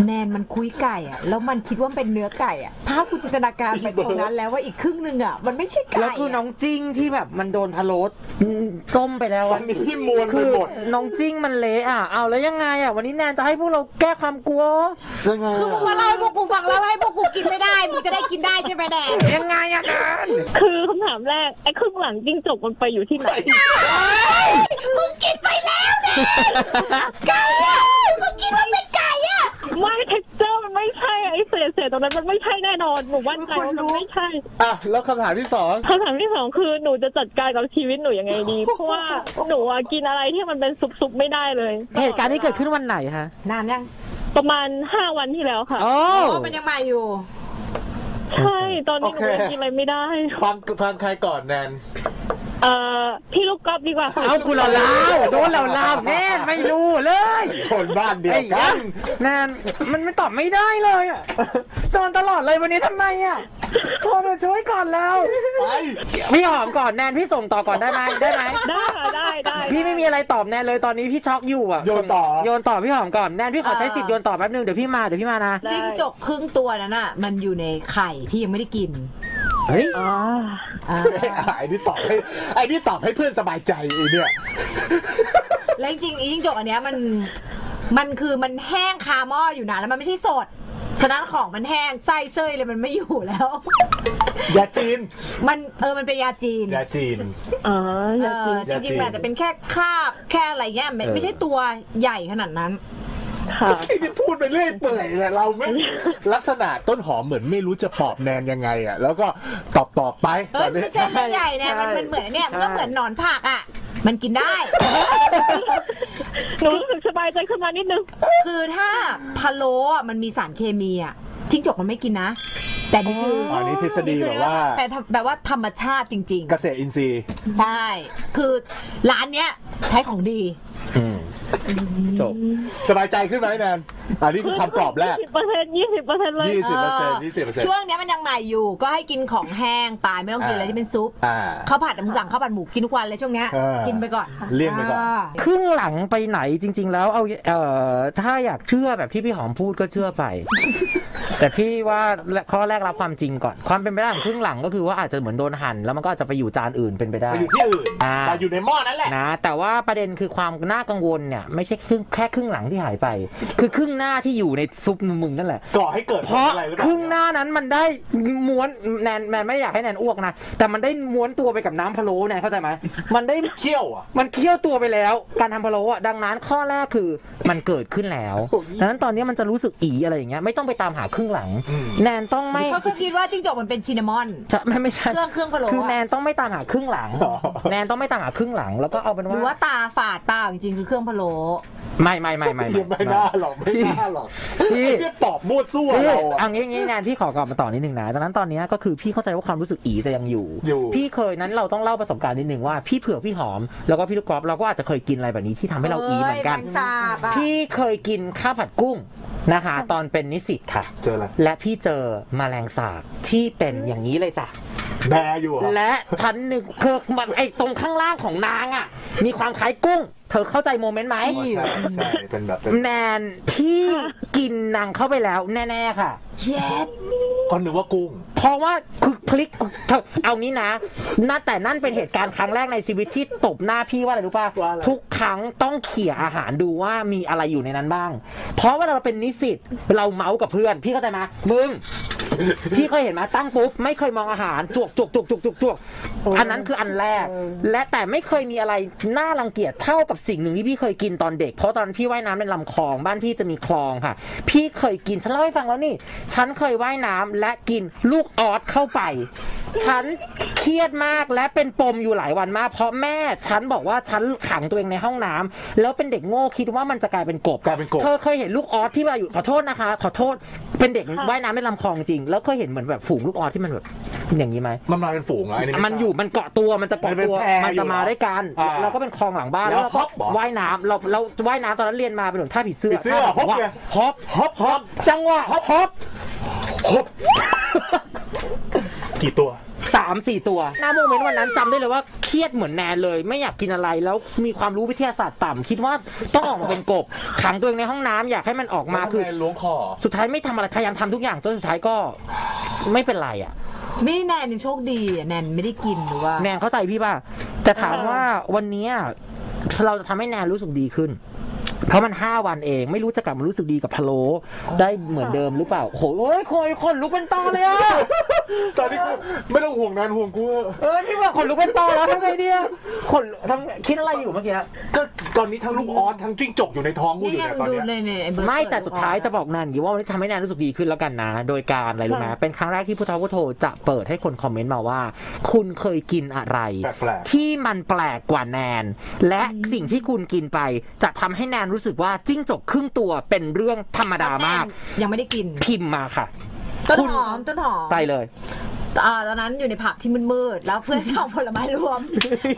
แนนมันคุ้ยไก่อ่ะแล้วมันคิดว่าเป็นเนื้อไก่อ่ะภาพกูจินตนาการไปตรงนั้นแล้วว่าอีกครึ่งหนึ่งอ่ะมันไม่ใช่ไก่แล้วคือน้องจิ้งที่แบบมันโดนพะโล้ต้มไปแล้วอ่ะนี่มวนไปหมดน้องจิ้งมันเละอ่ะเอาแล้วยังไงอ่ะวันนี้แนนจะให้พวกเราแก้ความกลัวยังไงคือมึงมาเล่าให้พวกกูฟังแล้วให้พวกกูกินไม่ได้มึงจะได้กินได้ใช่ไหมแนนยังไงอ่ะแนนคือคำถามแรกไอ้ครึ่งหลังจิ้งจกมันไปอยู่ที่ไหนมึงกินไปแล้วแนนไก่อ่ะมึงกินมันเป็นไก่อ่ะไม่เท็กเจอร์มันไม่ใช่ไอ้เศษเศษตรงนั้นมันไม่ใช่แน่นอนหนูว่าใจมันไม่ใช่อ่ะแล้วคำถามที่สองคำถามที่สองคือหนูจะจัดการกับชีวิตหนูยังไงดีเพราะว่าหนูกินอะไรที่มันเป็นซุปๆไม่ได้เลยเหตุการณ์ที่เกิดขึ้นวันไหนคะนานยังประมาณห้าวันที่แล้วค่ะอ๋อมันยังใหม่อยู่ใช่ตอนนี้หนูกินอะไรไม่ได้ฟังฟังใครก่อนแนนเอ่อพี่ลูกก๊อฟดีกว่าค่ะเอากูเราเล่าโดนเราเล่าแน่นไม่รู้เลยคนบ้านเดียวกันแน่นมันไม่ตอบไม่ได้เลยอ่ะโดนตลอดเลยวันนี้ทำไมอ่ะโทรมาช่วยก่อนแล้วพี่หอมก่อนแนนพี่ส่งต่อก่อนได้ไหมได้ไหมได้ได้ได้พี่ไม่มีอะไรตอบแนนเลยตอนนี้พี่ช็อกอยู่อ่ะโยนต่อโยนต่อพี่หอมก่อนแนนพี่ขอใช้สิทธิ์โยนต่อแป๊บนึงเดี๋ยวพี่มาเดี๋ยวพี่มานะจิ้งจกครึ่งตัวนั้นอ่ะมันอยู่ในไข่ที่ยังไม่ได้กินเฮ้ยอ๋อไอ้นี่ตอบให้ไอ้นี่ตอบให้เพื่อนสบายใจไอ้เนี่ยแล้วจริงจิ้งจกอันเนี้ยมันมันคือมันแห้งคาหม้ออยู่นะแล้วมันไม่ใช่สดฉะนั้นของมันแห้งไส้เซ่ยเลยมันไม่อยู่แล้วยาจีนมันเออมันเป็นยาจีนยาจีนอ๋อยาจีนจริงๆแต่เป็นแค่คราบแค่อะไรเงี้ยไม่ใช่ตัวใหญ่ขนาดนั้นที่นี่พูดไปเรื่อยเปื่อยเลยเราไม่ลักษณะต้นหอมเหมือนไม่รู้จะปอบแนนยังไงอ่ะแล้วก็ตอบตอบไปไม่ใช่เรื่องใหญ่เนี่ยมันเหมือนเนี่ยมันก็เหมือนหนอนผักอ่ะมันกินได้หนูรู้สึกสบายใจขึ้นมานิดนึงคือถ้าพะโล้มันมีสารเคมีอ่ะจิ้งจกมันไม่กินนะแต่นี่คืออันนี้ทฤษฎีแบบว่าแบบว่าธรรมชาติจริงๆเกษตรอินทรีย์ใช่คือร้านเนี้ยใช้ของดีจบสบายใจขึ้นไหมแนนอันนี้คือคำตอบแรก ยี่สิบเปอร์เซ็นต์ ยี่สิบเปอร์เซ็นต์ เลย ยี่สิบเปอร์เซ็นต์ ช่วงนี้มันยังใหม่อยู่ก็ให้กินของแห้งตายไม่ต้องกินอะไรที่เป็นซุปข้าวผัดน้ำสั่งข้าวผัดหมูกินทุกวันเลยช่วงนี้กินไปก่อนเลี่ยงไปก่อนครึ่งหลังไปไหนจริงๆแล้วเอาเอ่อถ้าอยากเชื่อแบบที่พี่หอมพูดก็เชื่อไปแต่พี่ว่าข้อแรกรับความจริงก่อนความเป็นไปได้ของครึ่งหลังก็คือว่าอาจจะเหมือนโดนหั่นแล้วมันก็อาจจะไปอยู่จานอื่นเป็นไปได้ไปอยู่ที่อื่นแต่อยู่ในหม้อนั่นแหละนะแต่ว่าประเด็นคือความน่ากังวลเนี่ยไม่ใช่แค่ครึ่งหลังที่หายไปคือครึ่งหน้าที่อยู่ในซุปมึงนั่นแหละก่อให้เกิดเพราะครึ่งหน้านั้นมันได้ม้วนแนนแนนไม่อยากให้แนนอ้วกนะแต่มันได้ม้วนตัวไปกับน้ำพะโล้แนนเข้าใจไหมมันได้เคี่ยวอ่ะมันเคี่ยวตัวไปแล้วการทำพะโล้อ่ะดังนั้นข้อแรกคือมันเกิดขึ้นแล้วดังนั้นตอนนี้มันจะรู้สึกอีอะไรอย่างเงี้ยไม่ต้องไปตามหาครึ่งหลังแนนต้องไม่เขาคิดว่าจิ้งจกมันเป็นชินามอนจะไม่ไม่ใช่เครื่องเครื่องพะโล้คือแนนต้องไม่ตามหาครึ่งหลังแนนต้องไม่ตามหาครึ่งหลังแล้วก็เอาเป็นว่าหรือว่าตาฝาดเปล่าจริงๆคือเครื่องพะโล้ไม่ไม่ไม่ไม่ไม่น่าหรอกไม่น่าหรอกพี่ตอบมั่วซั่วเราอันนี้งี้งานที่ขอกลับมาต่อนิดนึงนะดังนั้นตอนนี้ก็คือพี่เข้าใจว่าความรู้สึกอีจะยังอยู่พี่เคยนั้นเราต้องเล่าประสบการณ์นิดนึงว่าพี่เผือกพี่หอมแล้วก็พี่ลูกกอล์ฟเราก็อาจจะเคยกินอะไรแบบนี้ที่ทำให้เราอีเหมือนกันพี่เคยกินข้าวผัดกุ้งนะคะตอนเป็นนิสิตค่ะเจออะไรและพี่เจอแมลงสาบที่เป็นอย่างนี้เลยจ้ะแบอยู่และฉันนึกเคิร์กมันไอตรงข้างล่างของนางอ่ะมีความคล้ายกุ้งเธอเข้าใจโมเมนต์ไหมใช่ใช่เป็นแบบแนนพี่กินนางเข้าไปแล้วแน่ๆค่ะเย็ดก็นึกว่ากุ้งเพราะว่าคือพลิกเธอเอานี้นะน่าแต่นั่นเป็นเหตุการณ์ครั้งแรกในชีวิตที่ตบหน้าพี่ว่าอะไรรู้ป่ะทุกครั้งต้องเขี่ยอาหารดูว่ามีอะไรอยู่ในนั้นบ้างเพราะว่าเราเป็นนิสิตเราเมาส์กับเพื่อนพี่เข้าใจไหมมึงพี่เคยเห็นไหมตั้งปุ๊บไม่เคยมองอาหารจวกจวกจวกจวกจวกจวกอันนั้นคืออันแรกและแต่ไม่เคยมีอะไรน่ารังเกียจเท่ากับสิ่งหนึ่งที่พี่เคยกินตอนเด็กเพราะตอนพี่ว่ายน้ำในลำคลองบ้านพี่จะมีคลองค่ะพี่เคยกินฉันเล่าให้ฟังแล้วนี่ฉันเคยว่ายน้ำและกินลูกออสเข้าไปฉันเครียดมากและเป็นปมอยู่หลายวันมากเพราะแม่ฉันบอกว่าฉันขังตัวเองในห้องน้ำแล้วเป็นเด็กโง่คิดว่ามันจะกลายเป็นกบกลายเป็นกบเธอเคยเห็นลูกออสที่มาอยู่ขอโทษนะคะขอโทษเป็นเด็กว่ายน้ำในลำคลองจริงแล้วเคยเห็นเหมือนแบบฝูงลูกออสที่มันแบบอย่างนี้ไหมมันมาเป็นฝูงอะไรมันอยู่มันเกาะตัวมันจะเกาะตัวมันจะมาด้วยกันเราก็เป็นคลองหลังบ้านแล้วเราก็ว่ายน้ำเราเราว่ายน้ำตอนนั้นเรียนมาเป็นหลงท่าผีเสื้อฮอปฮอปฮอปฮอปจังหวะฮอปฮอปกี่ตัว สามสี่ ตัวหน้าโมเมนต์วันนั้นจำได้เลยว่าเครียดเหมือนแนนเลยไม่อยากกินอะไรแล้วมีความรู้วิทยาศาสตร์ต่ำคิดว่าต้องออกมาเป็นกบขังตัวเองในห้องน้ำอยากให้มันออกมาคือล้วงคอสุดท้ายไม่ทำอะไรพยายามทำทุกอย่างจนสุดท้ายก็ไม่เป็นไรอ่ะนี่แนนนี่โชคดีแนนไม่ได้กินหรือว่าแนนเข้าใจพี่ป่ะแต่ถามว่าวันนี้เราจะทำให้แนนรู้สึกดีขึ้นเพราะมันห้าวันเองไม่รู้จะกลับมารู้สึกดีกับพะโล้ได้เหมือนเดิมหรือเปล่าโหยคนคนลุกเป็นตอเลยอ่ะตอนนี้กูไม่ต้องห่วงนานห่วงกูเออที่ว่าคนลุกเป็นตอแล้วทำไงเนี่ยคนทำคิดอะไรอยู่เมื่อกี้ก็ตอนนี้ทั้งลูกออสทั้งจิ้งจกอยู่ในท้องกูอยู่เนี่ยตอนนี้ไม่แต่สุดท้ายจะบอกนันอยู่ว่าวันนี้ทำให้นันรู้สึกดีขึ้นแล้วกันนะโดยการอะไรรู้ไหมเป็นครั้งแรกที่พุทธวโธจะเปิดให้คนคอมเมนต์มาว่าคุณเคยกินอะไรที่มันแปลกกว่าแนนและสิ่งที่คุณกินไปจะทำให้แนนรู้สึกว่าจิ้งจกครึ่งตัวเป็นเรื่องธรรมดามากยังไม่ได้กินพิมพ์มาค่ะต้นหอมต้นหอมไปเลยตอนนั้นอยู่ในผับที่มืดๆแล้วเพื่อนชอบผลไม้รวม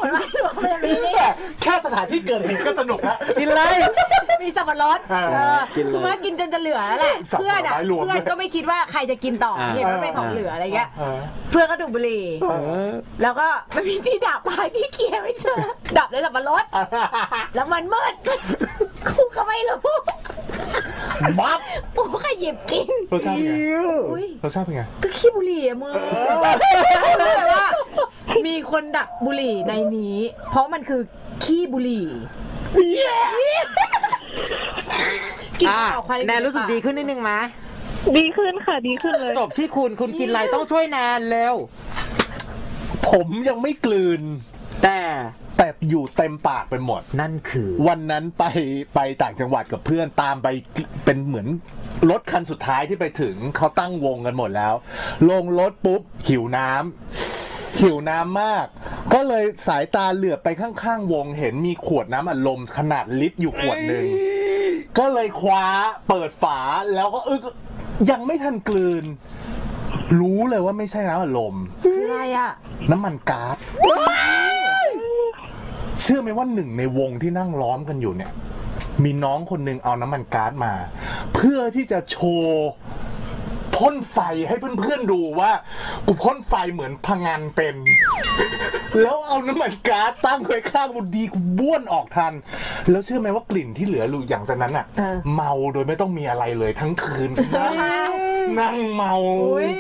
ผลไม้รวมแบบนี้แค่สถานที่เกิดเหตุก็สนุกแล้วกินเลยมีสับปะรดคือเมื่อกินจนจะเหลือแล้วแหละเพื่อนอ่ะเพื่อนก็ไม่คิดว่าใครจะกินต่อเห็นว่าเป็นของเหลืออะไรเงี้ยเพื่อนก็ดูบุหรี่แล้วก็ไม่มีที่ดับไปที่เคียไม่เจอดับเลยสับปะรดแล้วมันมืดกูก็ไม่รู้บ๊อบกูก็หยิบกินเราทราบไงเราทราบเป็นไงก็ขี้บุหรี่อะมึงแต่ว่ามีคนดักบุหรี่ในนี้เพราะมันคือขี้บุหรี่กินต่อควายแนนรู้สึกดีขึ้นนิดนึงไหมดีขึ้นค่ะดีขึ้นเลยจบที่คุณคุณกินอะไรต้องช่วยแนนเร็วผมยังไม่กลืนแต่แต่อยู่เต็มปากไปหมดนั่นคือวันนั้นไปไปต่างจังหวัดกับเพื่อนตามไปเป็นเหมือนรถคันสุดท้ายที่ไปถึงเขาตั้งวงกันหมดแล้วลงรถปุ๊บหิวน้ำหิวน้ำมากก็เลยสายตาเหลือบไปข้างๆวงเห็นมีขวดน้ำอัดลมขนาดลิตรอยู่ขวดหนึ่งก็เลยคว้าเปิดฝาแล้วก็อึกยังไม่ทันกลืนรู้เลยว่าไม่ใช่น้ำอัดลมอะไรอะน้ำมันก๊าซเชื่อไหมว่าหนึ่งในวงที่นั่งล้อมกันอยู่เนี่ยมีน้องคนหนึ่งเอาน้ำมันก๊าซมาเพื่อที่จะโชว์พ่นไฟให้เพื่อนๆดูว่ากูพ่นไฟเหมือนพงันเป็น แล้วเอาน้ำมันก๊าซตั้งไว้ข้างบนดีกูบ้วนออกทันแล้วเชื่อไหมว่ากลิ่นที่เหลือหลุดอย่างจากนั้นอ่ะ เ, เมาโดยไม่ต้องมีอะไรเลยทั้งคืน นั่งเมา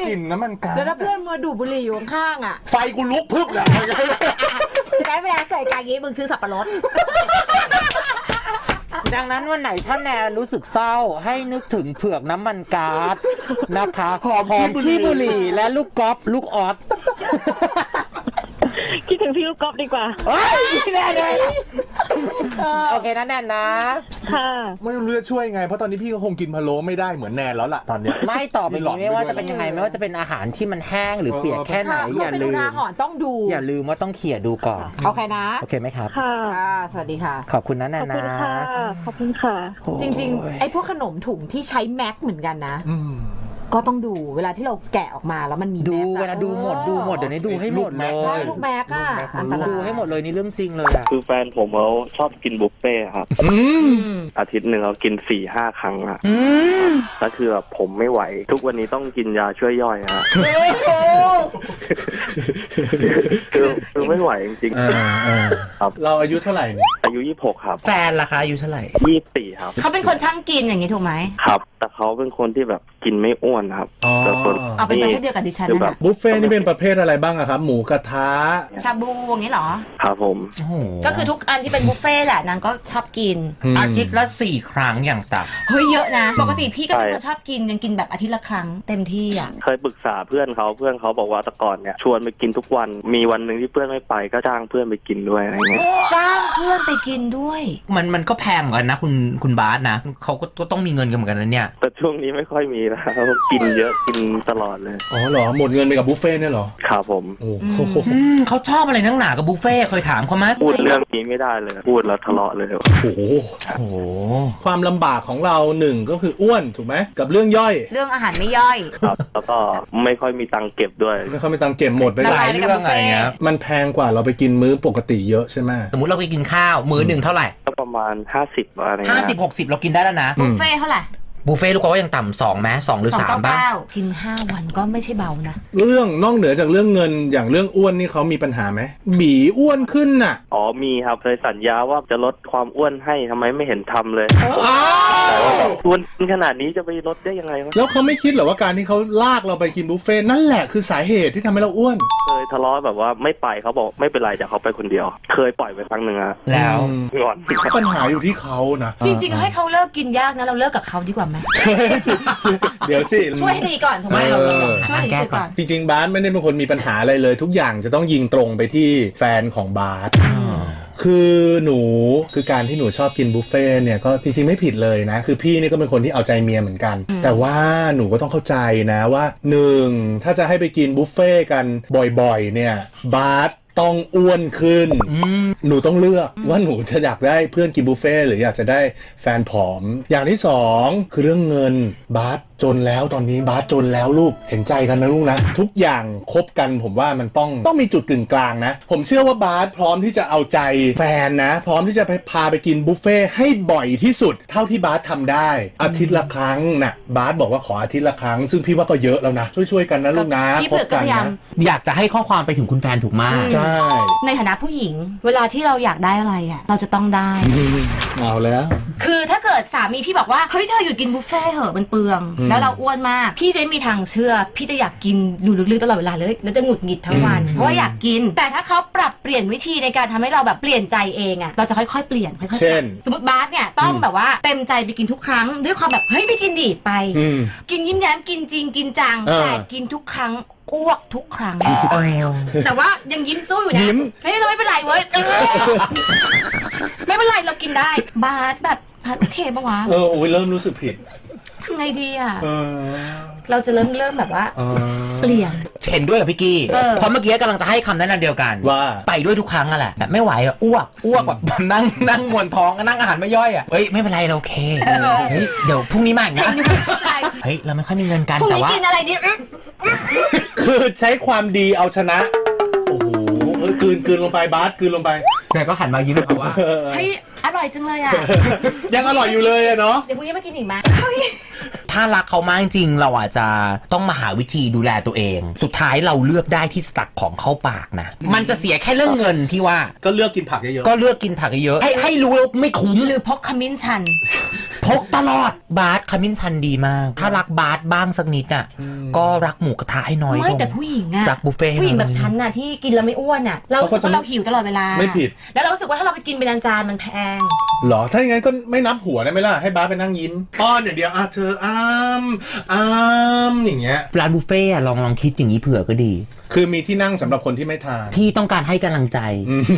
กลิ่นน้ำมันก๊าซแล้วเพื่อนมาดูบุหรี่อยู่ข้างอ่ะไฟกูลุกพึบเลยได้เวลาเกิดการงี้มึงซื้อสับปะรดดังนั้นวันไหนถ้าแนนรู้สึกเศร้าให้นึกถึงเผือกน้ำมันก๊าซนะคะหอมขี้บุหรี่และลูกก๊อฟลูกออสคิดถึงพี่ลูกก๊อฟดีกว่าโอ้ยแนนเลยโอเคนะแนนนะค่ะไม่รู้จะช่วยไงเพราะตอนนี้พี่ก็คงกินพะโล้ไม่ได้เหมือนแนนแล้วล่ะตอนนี้ไม่ต่อไปนี้ไม่ว่าจะเป็นยังไงไม่ว่าจะเป็นอาหารที่มันแห้งหรือเปียกแค่ไหนอย่าลืมต้องดูอย่าลืมว่าต้องเขี่ยดูก่อนโอเคนะโอเคไหมครับค่ะสวัสดีค่ะขอบคุณนะแนนนะขอบคุณค่ะจริงๆไอ้พวกขนมถุงที่ใช้แม็กเหมือนกันนะก็ต้องดูเวลาที่เราแกะออกมาแล้วมันมีดูเวลาดูหมดดูหมดเดี๋ยวนี้ดูให้หมดเลยใช่ลูกแม็กอะดูให้หมดเลยนี่เรื่องจริงเลยคือแฟนผมเขาชอบกินบุฟเฟ่ครับอาทิตย์หนึ่งเขากินสี่ห้าครั้งอะแล้วคือแบบผมไม่ไหวทุกวันนี้ต้องกินยาช่วยย่อยฮะคือไม่ไหวจริงๆครับเราอายุเท่าไหร่อายุยี่สิบหกครับแฟนล่ะคะอายุเท่าไหร่ยี่สิบสี่ครับเขาเป็นคนช่างกินอย่างนี้ถูกไหมครับแต่เขาเป็นคนที่แบบกินไม่อ้วนครับเอาเป็นประเภทเดียวกับดิฉันนะบุฟเฟ่นี่เป็นประเภทอะไรบ้างอะครับหมูกระทะชาบูอย่างนี้เหรอครับผมก็คือทุกอันที่เป็นบุฟเฟ่แหละนางก็ชอบกินอาทิตย์ละสี่ครั้งอย่างต่ำเฮ้ยเยอะนะปกติพี่ก็เป็นคนชอบกินยังกินแบบอาทิตย์ละครั้งเต็มที่อะเคยปรึกษาเพื่อนเขาเพื่อนเขาบอกว่าแต่ก่อนเนี่ยชวนไปกินทุกวันมีวันหนึ่งที่เพื่อนไม่ไปก็จ้างเพื่อนไปกินด้วยอะไรเงี้ยจ้างเพื่อนไปกินด้วยมันมันก็แพงเหมือนกันนะคุณคุณบาสนะเขาก็ต้องมีเงินกันเหมือนกันนะเนี่ยแต่ช่วงนี้ไม่ค่อยมีแล้วกินเยอะกินตลอดเลยอ๋อเหรอหมดเงินไปกับบุฟเฟ่เนี่ยเหรอครับผมโอ้โหเขาชอบอะไรนักหนากับบุฟเฟ่เคยถามเขาไหมพูดเรื่องนี้ไม่ได้เลยพูดแล้วทะเลาะเลยโอ้โหความลำบากของเราหนึ่งก็คืออ้วนถูกไหมกับเรื่องย่อยเรื่องอาหารไม่ย่อยครับแล้วก็ไม่ค่อยมีตังเก็บด้วยไม่ค่อยมีตังเก็บหมดไปหลายเรื่องอะไรเงี้ยมันแพงกว่าเราไปกินมื้อปกติเยอะใช่ไหมสมมติเราไปกินข้าวมื้อหนึ่งเท่าไหร่ก็ประมาณห้าสิบอะไรห้าสิบหกสิบเรากินได้แล้วนะบุฟเฟ่เท่าไหร่ บุฟเฟ่ลูกกอล์ฟยังต่ำสองไหมสองหรือสามบ้างกินห้าวันก็ไม่ใช่เบานะเรื่องนอกเหนือจากเรื่องเงินอย่างเรื่องอ้วนนี่เขามีปัญหาไหมบีอ้วนขึ้นน่ะอ๋อมีครับเคยสัญญาว่าจะลดความอ้วนให้ทำไมไม่เห็นทำเลยอ้วนขนาดนี้จะไปลดได้ยังไงวะแล้วเขาไม่คิดหรอว่าการที่เขาลากเราไปกินบุฟเฟ่นั่นแหละคือสาเหตุที่ทำให้เราอ้วนเคยทะเลาะแบบว่าไม่ไปเขาบอกไม่เป็นไรแต่เขาไปคนเดียวเคยปล่อยไปครั้งหนึ่งอะแล้วก่อนปัญหาอยู่ที่เขานะจริงๆให้เขาเลิกกินยากนะเราเลิกกับเขาดีกว่าไหมเดี๋ยวสิช่วยดีก่อนถูกไหมเราช่วยดีก่อนจริงๆบาสไม่ได้เป็นคนมีปัญหาอะไรเลยทุกอย่างจะต้องยิงตรงไปที่แฟนของบาสคือหนูคือการที่หนูชอบกินบุฟเฟ่เนี่ยก็จริงๆไม่ผิดเลยนะคือพี่นี่ก็เป็นคนที่เอาใจเมียเหมือนกันแต่ว่าหนูก็ต้องเข้าใจนะว่าหนึ่งถ้าจะให้ไปกินบุฟเฟ่กันบ่อยๆเนี่ยบาสต้องอ้วนขึ้นหนูต้องเลือกว่าหนูจะอยากได้เพื่อนกินบุฟเฟ่หรืออยากจะได้แฟนผอมอย่างที่สองคือเรื่องเงินบาสจนแล้วตอนนี้บาสจนแล้วลูกเห็นใจกันนะลูกนะทุกอย่างคบกันผมว่ามันต้องต้องมีจุดกึ่งกลางนะผมเชื่อว่าบาสพร้อมที่จะเอาใจแฟนนะพร้อมที่จะพาไปกินบุฟเฟ่ให้บ่อยที่สุดเท่าที่บาสทำได้อาทิตย์ละครั้งนะบาสบอกว่าขออาทิตย์ละครั้งซึ่งพี่ว่าก็เยอะแล้วนะช่วยๆกันนะลูกนะคบกันนะอยากจะให้ข้อความไปถึงคุณแฟนถูกมากใช่ในฐานะผู้หญิงเวลาที่เราอยากได้อะไรอ่ะเราจะต้องได้เอาแล้วคือถ้าเกิดสามีพี่บอกว่าเฮ้ยเธอหยุดกินบุฟเฟ่เหอะมันเปลืองแล้วเราอ้วนมากพี่จะไม่มีทางเชื่อพี่จะอยากกินอยู่ลึกๆตลอดเวลาเลยแล้วจะหงุดหงิดทั้งวันเพราะว่าอยากกินแต่ถ้าเขาปรับเปลี่ยนวิธีในการทำให้เราแบบเปลี่ยนใจเองอ่ะเราจะค่อยๆเปลี่ยนค่อยๆเช่นสมมติบาสเนี่ยต้องแบบว่าเต็มใจไปกินทุกครั้งด้วยความแบบเฮ้ยไปกินดิไปกินยิ้มแย้มกินจริงกินจังแต่กินทุกครั้งอ้วกทุกครั้งแต่ว่ายังยิ้มสู้อยู่นะเฮ้ยเราไม่เป็นไรเว้ยไม่เป็นไรเรากินได้บาสแบบโอเคปะวะเออโอ้ยเริ่มรู้สึกผิดทำไงดีอ่ะเราจะเริ่มเริ่มแบบว่าเปลี่ยนเห็นด้วยกับพี่กี้เพราะเมื่อกี้กำลังจะให้คำแนะนำเดียวกันว่าไปด้วยทุกครั้งอะแหละแบบไม่ไหวอะอ้วกอ้วกแบบนั่งนั่งมวนท้องนั่งอาหารไม่ย่อยอะเฮ้ยไม่เป็นไรเราโอเคเฮ้ยเดี๋ยวพรุ่งนี้มาอีกนะเฮ้ยเราไม่ค่อยมีเงินกันแต่ว่ากินอะไรดีคือใช้ความดีเอาชนะโอ้โหกลืนกลืนลงไปบาสกลืนลงไปแต่ก็หันมายิ้มแบบว่าเฮ้ยอร่อยจังเลยอ่ะยังอร่อยอยู่เลยอะเนาะเดี๋ยวพรุ่งนี้มากินอีกไหมถ้ารักเขามากจริงเราอาจจะต้องมาหาวิธีดูแลตัวเองสุดท้ายเราเลือกได้ที่สตักของเข้าปากนะมันจะเสียแค่เรื่องเงินที่ว่าก็เลือกกินผักเยอะๆก็เลือกกินผักเยอะให้ให้รู้แล้วไม่คุ้มหรือพกขมิ้นชันพกตลอดบาสขมิ้นชันดีมากถ้ารักบาสบ้างสักนิดอ่ะก็รักหมูกระทะให้น้อยไม่แต่ผู้หญิงอ่ะรักบุฟเฟ่ผู้หญิงแบบฉันน่ะที่กินแล้วไม่อ้วนอ่ะเราสึกว่าเราหิวตลอดเวลาไม่ผิดแล้วเรารู้สึกว่าถ้าเราไปกินเป็นจานมันแพงหรอถ้าอย่างนั้นก็ไม่นับหัวได้ไหมล่ะให้บาสไปนั่งยิ้มป้อนอย่างเดียวอ่ะเธออ้ามอ้ามอย่างเงี้ยร้านบุฟเฟ่ลองลองคิดอย่างนี้เผื่อก็ดีคือมีที่นั่งสำหรับคนที่ไม่ทานที่ต้องการให้กำลังใจ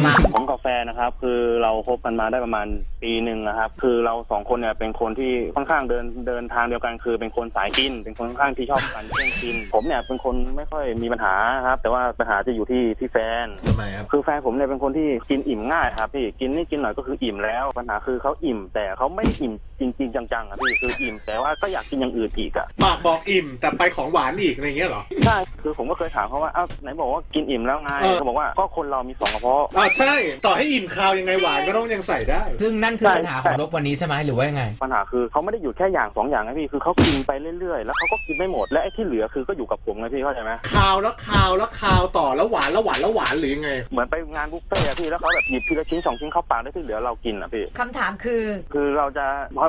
มาผมกับแฟนนะครับคือเราคบกันมาได้ประมาณปีหนึ่งนะครับคือเราสองคนเนี่ยเป็นคนที่ค่อนข้างเดินเดินทางเดียวกันคือเป็นคนสายกินเป็นคนค่อนข้างที่ชอบการเที่ยวกินผมเนี่ยเป็นคนไม่ค่อยมีปัญหาครับแต่ว่าปัญหาจะอยู่ที่ที่แฟนทำไมครับคือแฟนผมเนี่ยเป็นคนที่กินอิ่มง่ายครับพี่กินนี่กินหน่อยก็คืออิ่มแล้วปัญหาคือเขาอิ่มแต่เขาไม่อิ่มจริงๆจังๆอ่ะพี่คืออิ่มแต่ว่าก็อยากกินอย่างอื่นอีกอ่ะปากบอกอิ่มแต่ไปของหวานอีกอะไรเงี้ยเหรอใช่คือผมก็เคยถามเขาว่าอ้าวไหนบอกว่ากินอิ่มแล้วไงเขาบอกว่าก็คนเรามีสองกระเพาะอ้าวใช่ต่อให้อิ่มคาวยังไงหวานก็ต้องยังใส่ได้ซึ่งนั่นคือปัญหาของโลกวันนี้ใช่ไหมหรือว่ายังไงปัญหาคือเขาไม่ได้อยู่แค่อย่างสองอย่างนะพี่คือเขากินไปเรื่อยๆแล้วเขาก็กินไม่หมดและไอ้ที่เหลือคือก็อยู่กับผมนะพี่เข้าใจไหมคาวแล้วคาวแล้วคาวต่อแล้วหวานแล้วหวานแล้วหวานหรือยังไงเหมือนไปงานบุฟเฟ่ต์พี่แล้วเขาแบบหยิบทีละชิ้นสองชิ้นเข้าปากแล้วที่เหลือเรากินอ่ะพี่คำถามคือคือเราจะ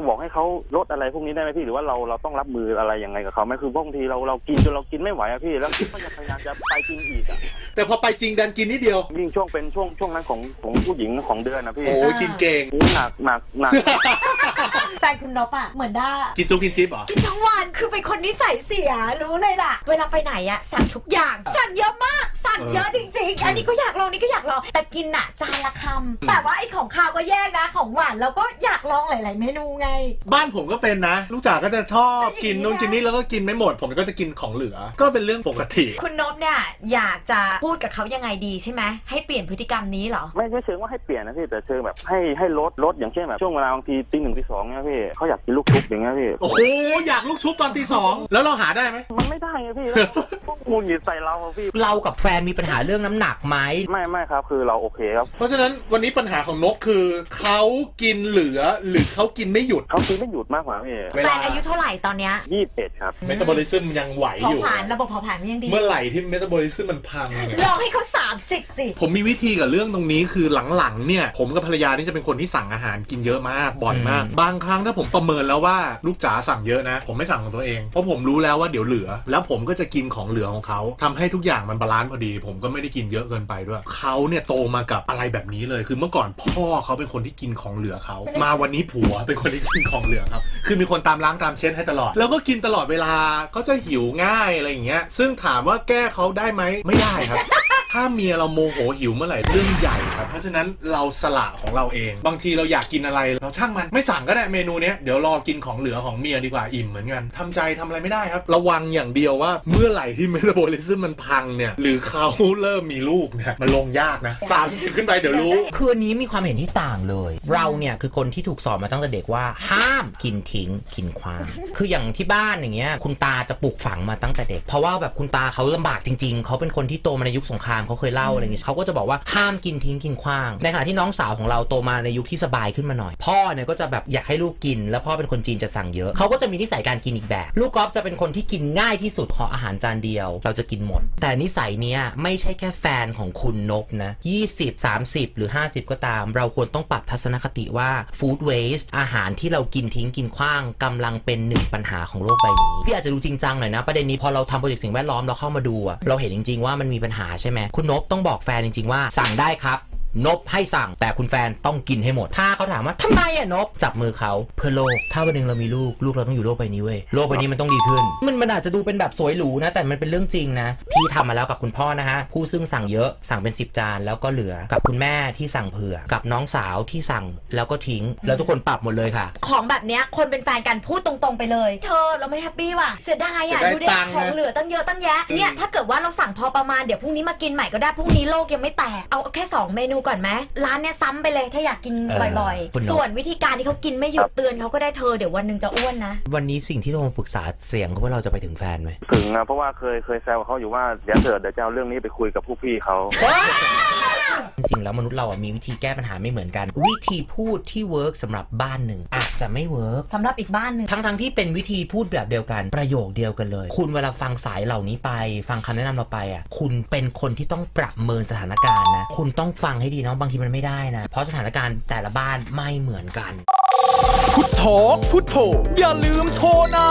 บอกให้เขาลดอะไรพวกนี้ได้ไหมพี่หรือว่าเราเราต้องรับมืออะไรยังไงกับเขาไหมคือบางทีเราเรากินจนเรากินไม่ไหวอะพี่แล้วก็จะพยายามจะไปกินอีกอะแต่พอไปจริงดันกินนิดเดียวยิ่งช่วงเป็นช่วงช่วงนั้นของของผู้หญิงของเดือนนะพี่โอ้กินเก่งหนักหนักหนักแฟนคุณน็อปอะเหมือนได้กินจุ๊กกินจิ๊บเหรอกินทั้งวันคือเป็นคนนิสัยเสียรู้เลยล่ะเวลาไปไหนอะสั่งทุกอย่างสั่งเยอะมากสั่งเยอะจริงๆอันนี้ก็อยากลองนี่ก็อยากลองแต่กินอะจานละคำแต่ว่าไอของข้าวก็แยกนะของหวานเราก็อยากลองหลายๆเมนูไงบ้านผมก็เป็นนะลูกจ๋าก็จะชอบกินนู่นกินนี่แล้วก็กินไม่หมดผมก็จะกินของเหลือก็เป็นเรื่องปกติคุณน็อปเนี่ยอยากจะพูดกับเขายังไงดีใช่ไหมให้เปลี่ยนพฤติกรรมนี้เหรอไม่ไม่เชิงว่าให้เปลี่ยนนะพี่แต่เชิงแบบให้ให้ลดลดอย่างเช่นแบบช่วงเวลาบางทีตีหนึ่งตีสองเนี่ยพี่เขาอยากกินลูกชุบอย่างเงี้ยพี่โอ้โหอยากลูกชุบตอนตีสองแล้วเราหาได้ไหมมันไม่ได้ไงพี่ หงุดหงิดใส่เราครับพี่เรากับแฟนมีปัญหาเรื่องน้ำหนักไหมไม่ไม่ครับคือเราโอเคครับเพราะฉะนั้นวันนี้ปัญหาของนกคือเขากินเหลือหรือเขากินไม่หยุดเขากินไม่หยุดมากกว่าพี่แฟนอายุเท่าไหร่ตอนเนี้ยยี่สิบเอ็ดครับเมตาบอลิซึมยังไหวอยู่เผาผลาญระบบเผาผลาญยังดีเมื่อไหร่ที่เมตาบอลิซึมมันพังลองให้เขาสามสิบสิผมมีวิธีกับเรื่องตรงนี้คือหลังๆเนี่ยผมกับภรรยานี่จะเป็นคนที่สั่งอาหารกินเยอะมากบ่อยมากบางครั้งถ้าผมประเมินแล้วว่าลูกจ๋าสั่งเยอะนะผมไม่สั่งของตัวเองเพราะผมรู้แล้วว่าเดี๋ยวเหลือแล้วผมก็จะกินของเหลือของเขาทำให้ทุกอย่างมันบาลานซ์พอดีผมก็ไม่ได้กินเยอะเกินไปด้วยเขาเนี่ยโตมากับอะไรแบบนี้เลยคือเมื่อก่อนพ่อเขาเป็นคนที่กินของเหลือเขามาวันนี้ผัวเป็นคนที่กินของเหลือครับคือมีคนตามล้างตามเช็ดให้ตลอดแล้วก็กินตลอดเวลาเขาจะหิวง่ายอะไรอย่างเงี้ยซึ่งถามว่าแก้เขาได้ไหมไม่ได้ครับ ถ้าเมียเราโมโหหิวเมื่อไหร่เรื่องใหญ่ครับเพราะฉะนั้นเราสละของเราเองบางทีเราอยากกินอะไรเราช่างมันไม่สั่งก็ได้เมนูเนี้ยเดี๋ยวรอกินของเหลือของเมียดีกว่าอิ่มเหมือนกันทำใจทำอะไรไม่ได้ครับระวังอย่างเดียวว่าเมื่อไหร่ที่เมตาบอลิซึมมันพังเนี่ยหรือเขาเริ่มมีลูกเนี่ยมันลงยากนะสามที่สิบขึ้นไปเดี๋ยวรู้คืนนี้มีความเห็นที่ต่างเลยเราเนี่ยคือคนที่ถูกสอนมาตั้งแต่เด็กว่าห้ามกินทิ้งกินควางคืออย่างที่บ้านอย่างเงี้ยคุณตาจะปลูกฝังมาตั้งแต่เด็กเพราะว่าแบบคุณตาเขาลำบากจริงๆเขาเป็นคนที่โตมาในยุคสงครามเขาเคยเล่าอะไรอย่างเงี้ยเขาก็จะบอกว่าห้ามกินทิ้งกินขว้างในขณะที่น้องสาวของเราโตมาในยุคที่สบายขึ้นมาหน่อยพ่อเนี่ยก็จะแบบอยากให้ลูกกินแล้วพ่อเป็นคนจีนจะสั่งเยอะเขาก็จะมีนิสัยการกินอีกแบบลูกก๊อฟจะเป็นคนที่กินง่ายที่สุดขออาหารจานเดียวเราจะกินหมดแต่นิสัยเนี้ยไม่ใช่แค่แฟนของคุณนกนะยี่สิบ สามสิบ หรือห้าสิบก็ตามเราควรต้องปรับทัศนคติว่า food waste อาหารที่เรากินทิ้งกินขว้างกำลังเป็นหนึ่งปัญหาของโลกใบนี้พี่อาจจะดูจริงจังหน่อยนะประเด็นนี้พอเราทำโปรเจกต์สิ่งแวดล้อมเราเข้ามาดูเราเห็นจริงๆว่ามันมีปัญหาใช่ไหมคุณนพต้องบอกแฟนจริงๆว่าสั่งได้ครับนบให้สั่งแต่คุณแฟนต้องกินให้หมดถ้าเขาถามว่าทำไมอ่ะนบจับมือเขาเพื่อโลกถ้าวันนึงเรามีลูกลูกเราต้องอยู่โลกใบนี้เว้ยโลกใบนี้มันต้องดีขึ้นมันมันอาจจะดูเป็นแบบสวยหรูนะแต่มันเป็นเรื่องจริงนะพี่ทำมาแล้วกับคุณพ่อนะฮะผู้ซึ่งสั่งเยอะสั่งเป็นสิบจานแล้วก็เหลือกับคุณแม่ที่สั่งเผื่อกับน้องสาวที่สั่งแล้วก็ทิ้งแล้วทุกคนปรับหมดเลยค่ะของแบบเนี้ยคนเป็นแฟนกันพูดตรงๆไปเลยเธอเราไม่แฮปปี้ว่ะเสียดายอ่ะดูดิของเหลือตั้งเยอะตั้งแยะเนี่ยถ้าเกิดว่าเราสั่งพอประมาณเดี๋ยวพรุ่งนี้มากินใหม่ก็ได้พรุ่งนี้โลกยังไม่แตกเอาแค่สองเมนูก่อนไหมร้านเนี้ยซ้ำไปเลยถ้าอยากกินบ่อยๆส่วนวิธีการที่เขากินไม่หยุดเตือนเขาก็ได้เธอเดี๋ยววันหนึ่งจะอ้วนนะวันนี้สิ่งที่โทรมาปรึกษาเสียงก็ว่าเราจะไปถึงแฟนไหมถึงนะเพราะว่าเคยเคยแซวเขาอยู่ว่าเดี๋ยวเธอเดี๋ยวจะเอาเรื่องนี้ไปคุยกับผู้พี่เขาจริงๆแล้วมนุษย์เราอ่ะมีวิธีแก้ปัญหาไม่เหมือนกันวิธีพูดที่เวิร์กสำหรับบ้านหนึ่งอาจจะไม่เวิร์กสำหรับอีกบ้านหนึ่งทั้งๆที่เป็นวิธีพูดแบบเดียวกันประโยคเดียวกันเลยคุณเวลาฟังสายเหล่านี้ไปฟังคำแนะนำเราไปอ่ะคุณเป็นคนที่ต้องประเมินสถานการณ์นะคุณต้องฟังให้ดีเนาะบางทีมันไม่ได้นะเพราะสถานการณ์แต่ละบ้านไม่เหมือนกันพุทโธพุทโธอย่าลืมโทรนะ